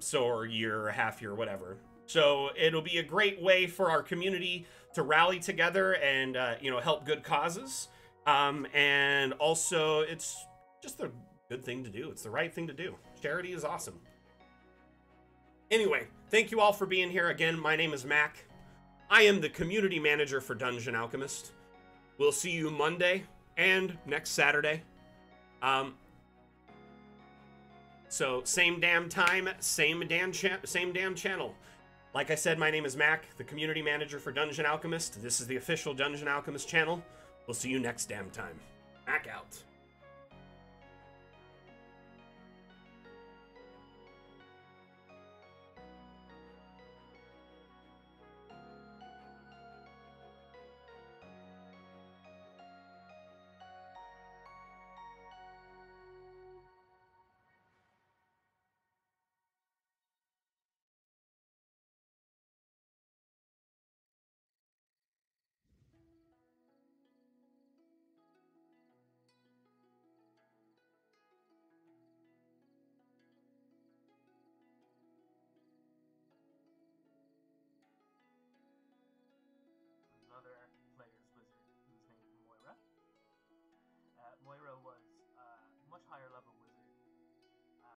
So, or year, or half year, whatever. So it'll be a great way for our community to rally together and, you know, help good causes. And also it's just a good thing to do. It's the right thing to do. Charity is awesome. Anyway, thank you all for being here again. My name is Mac. I am the community manager for Dungeon Alchemist. We'll see you Monday and next Saturday. So same damn time, same damn channel. Like I said, my name is Mac, the community manager for Dungeon Alchemist. This is the official Dungeon Alchemist channel. We'll see you next damn time. Mac out.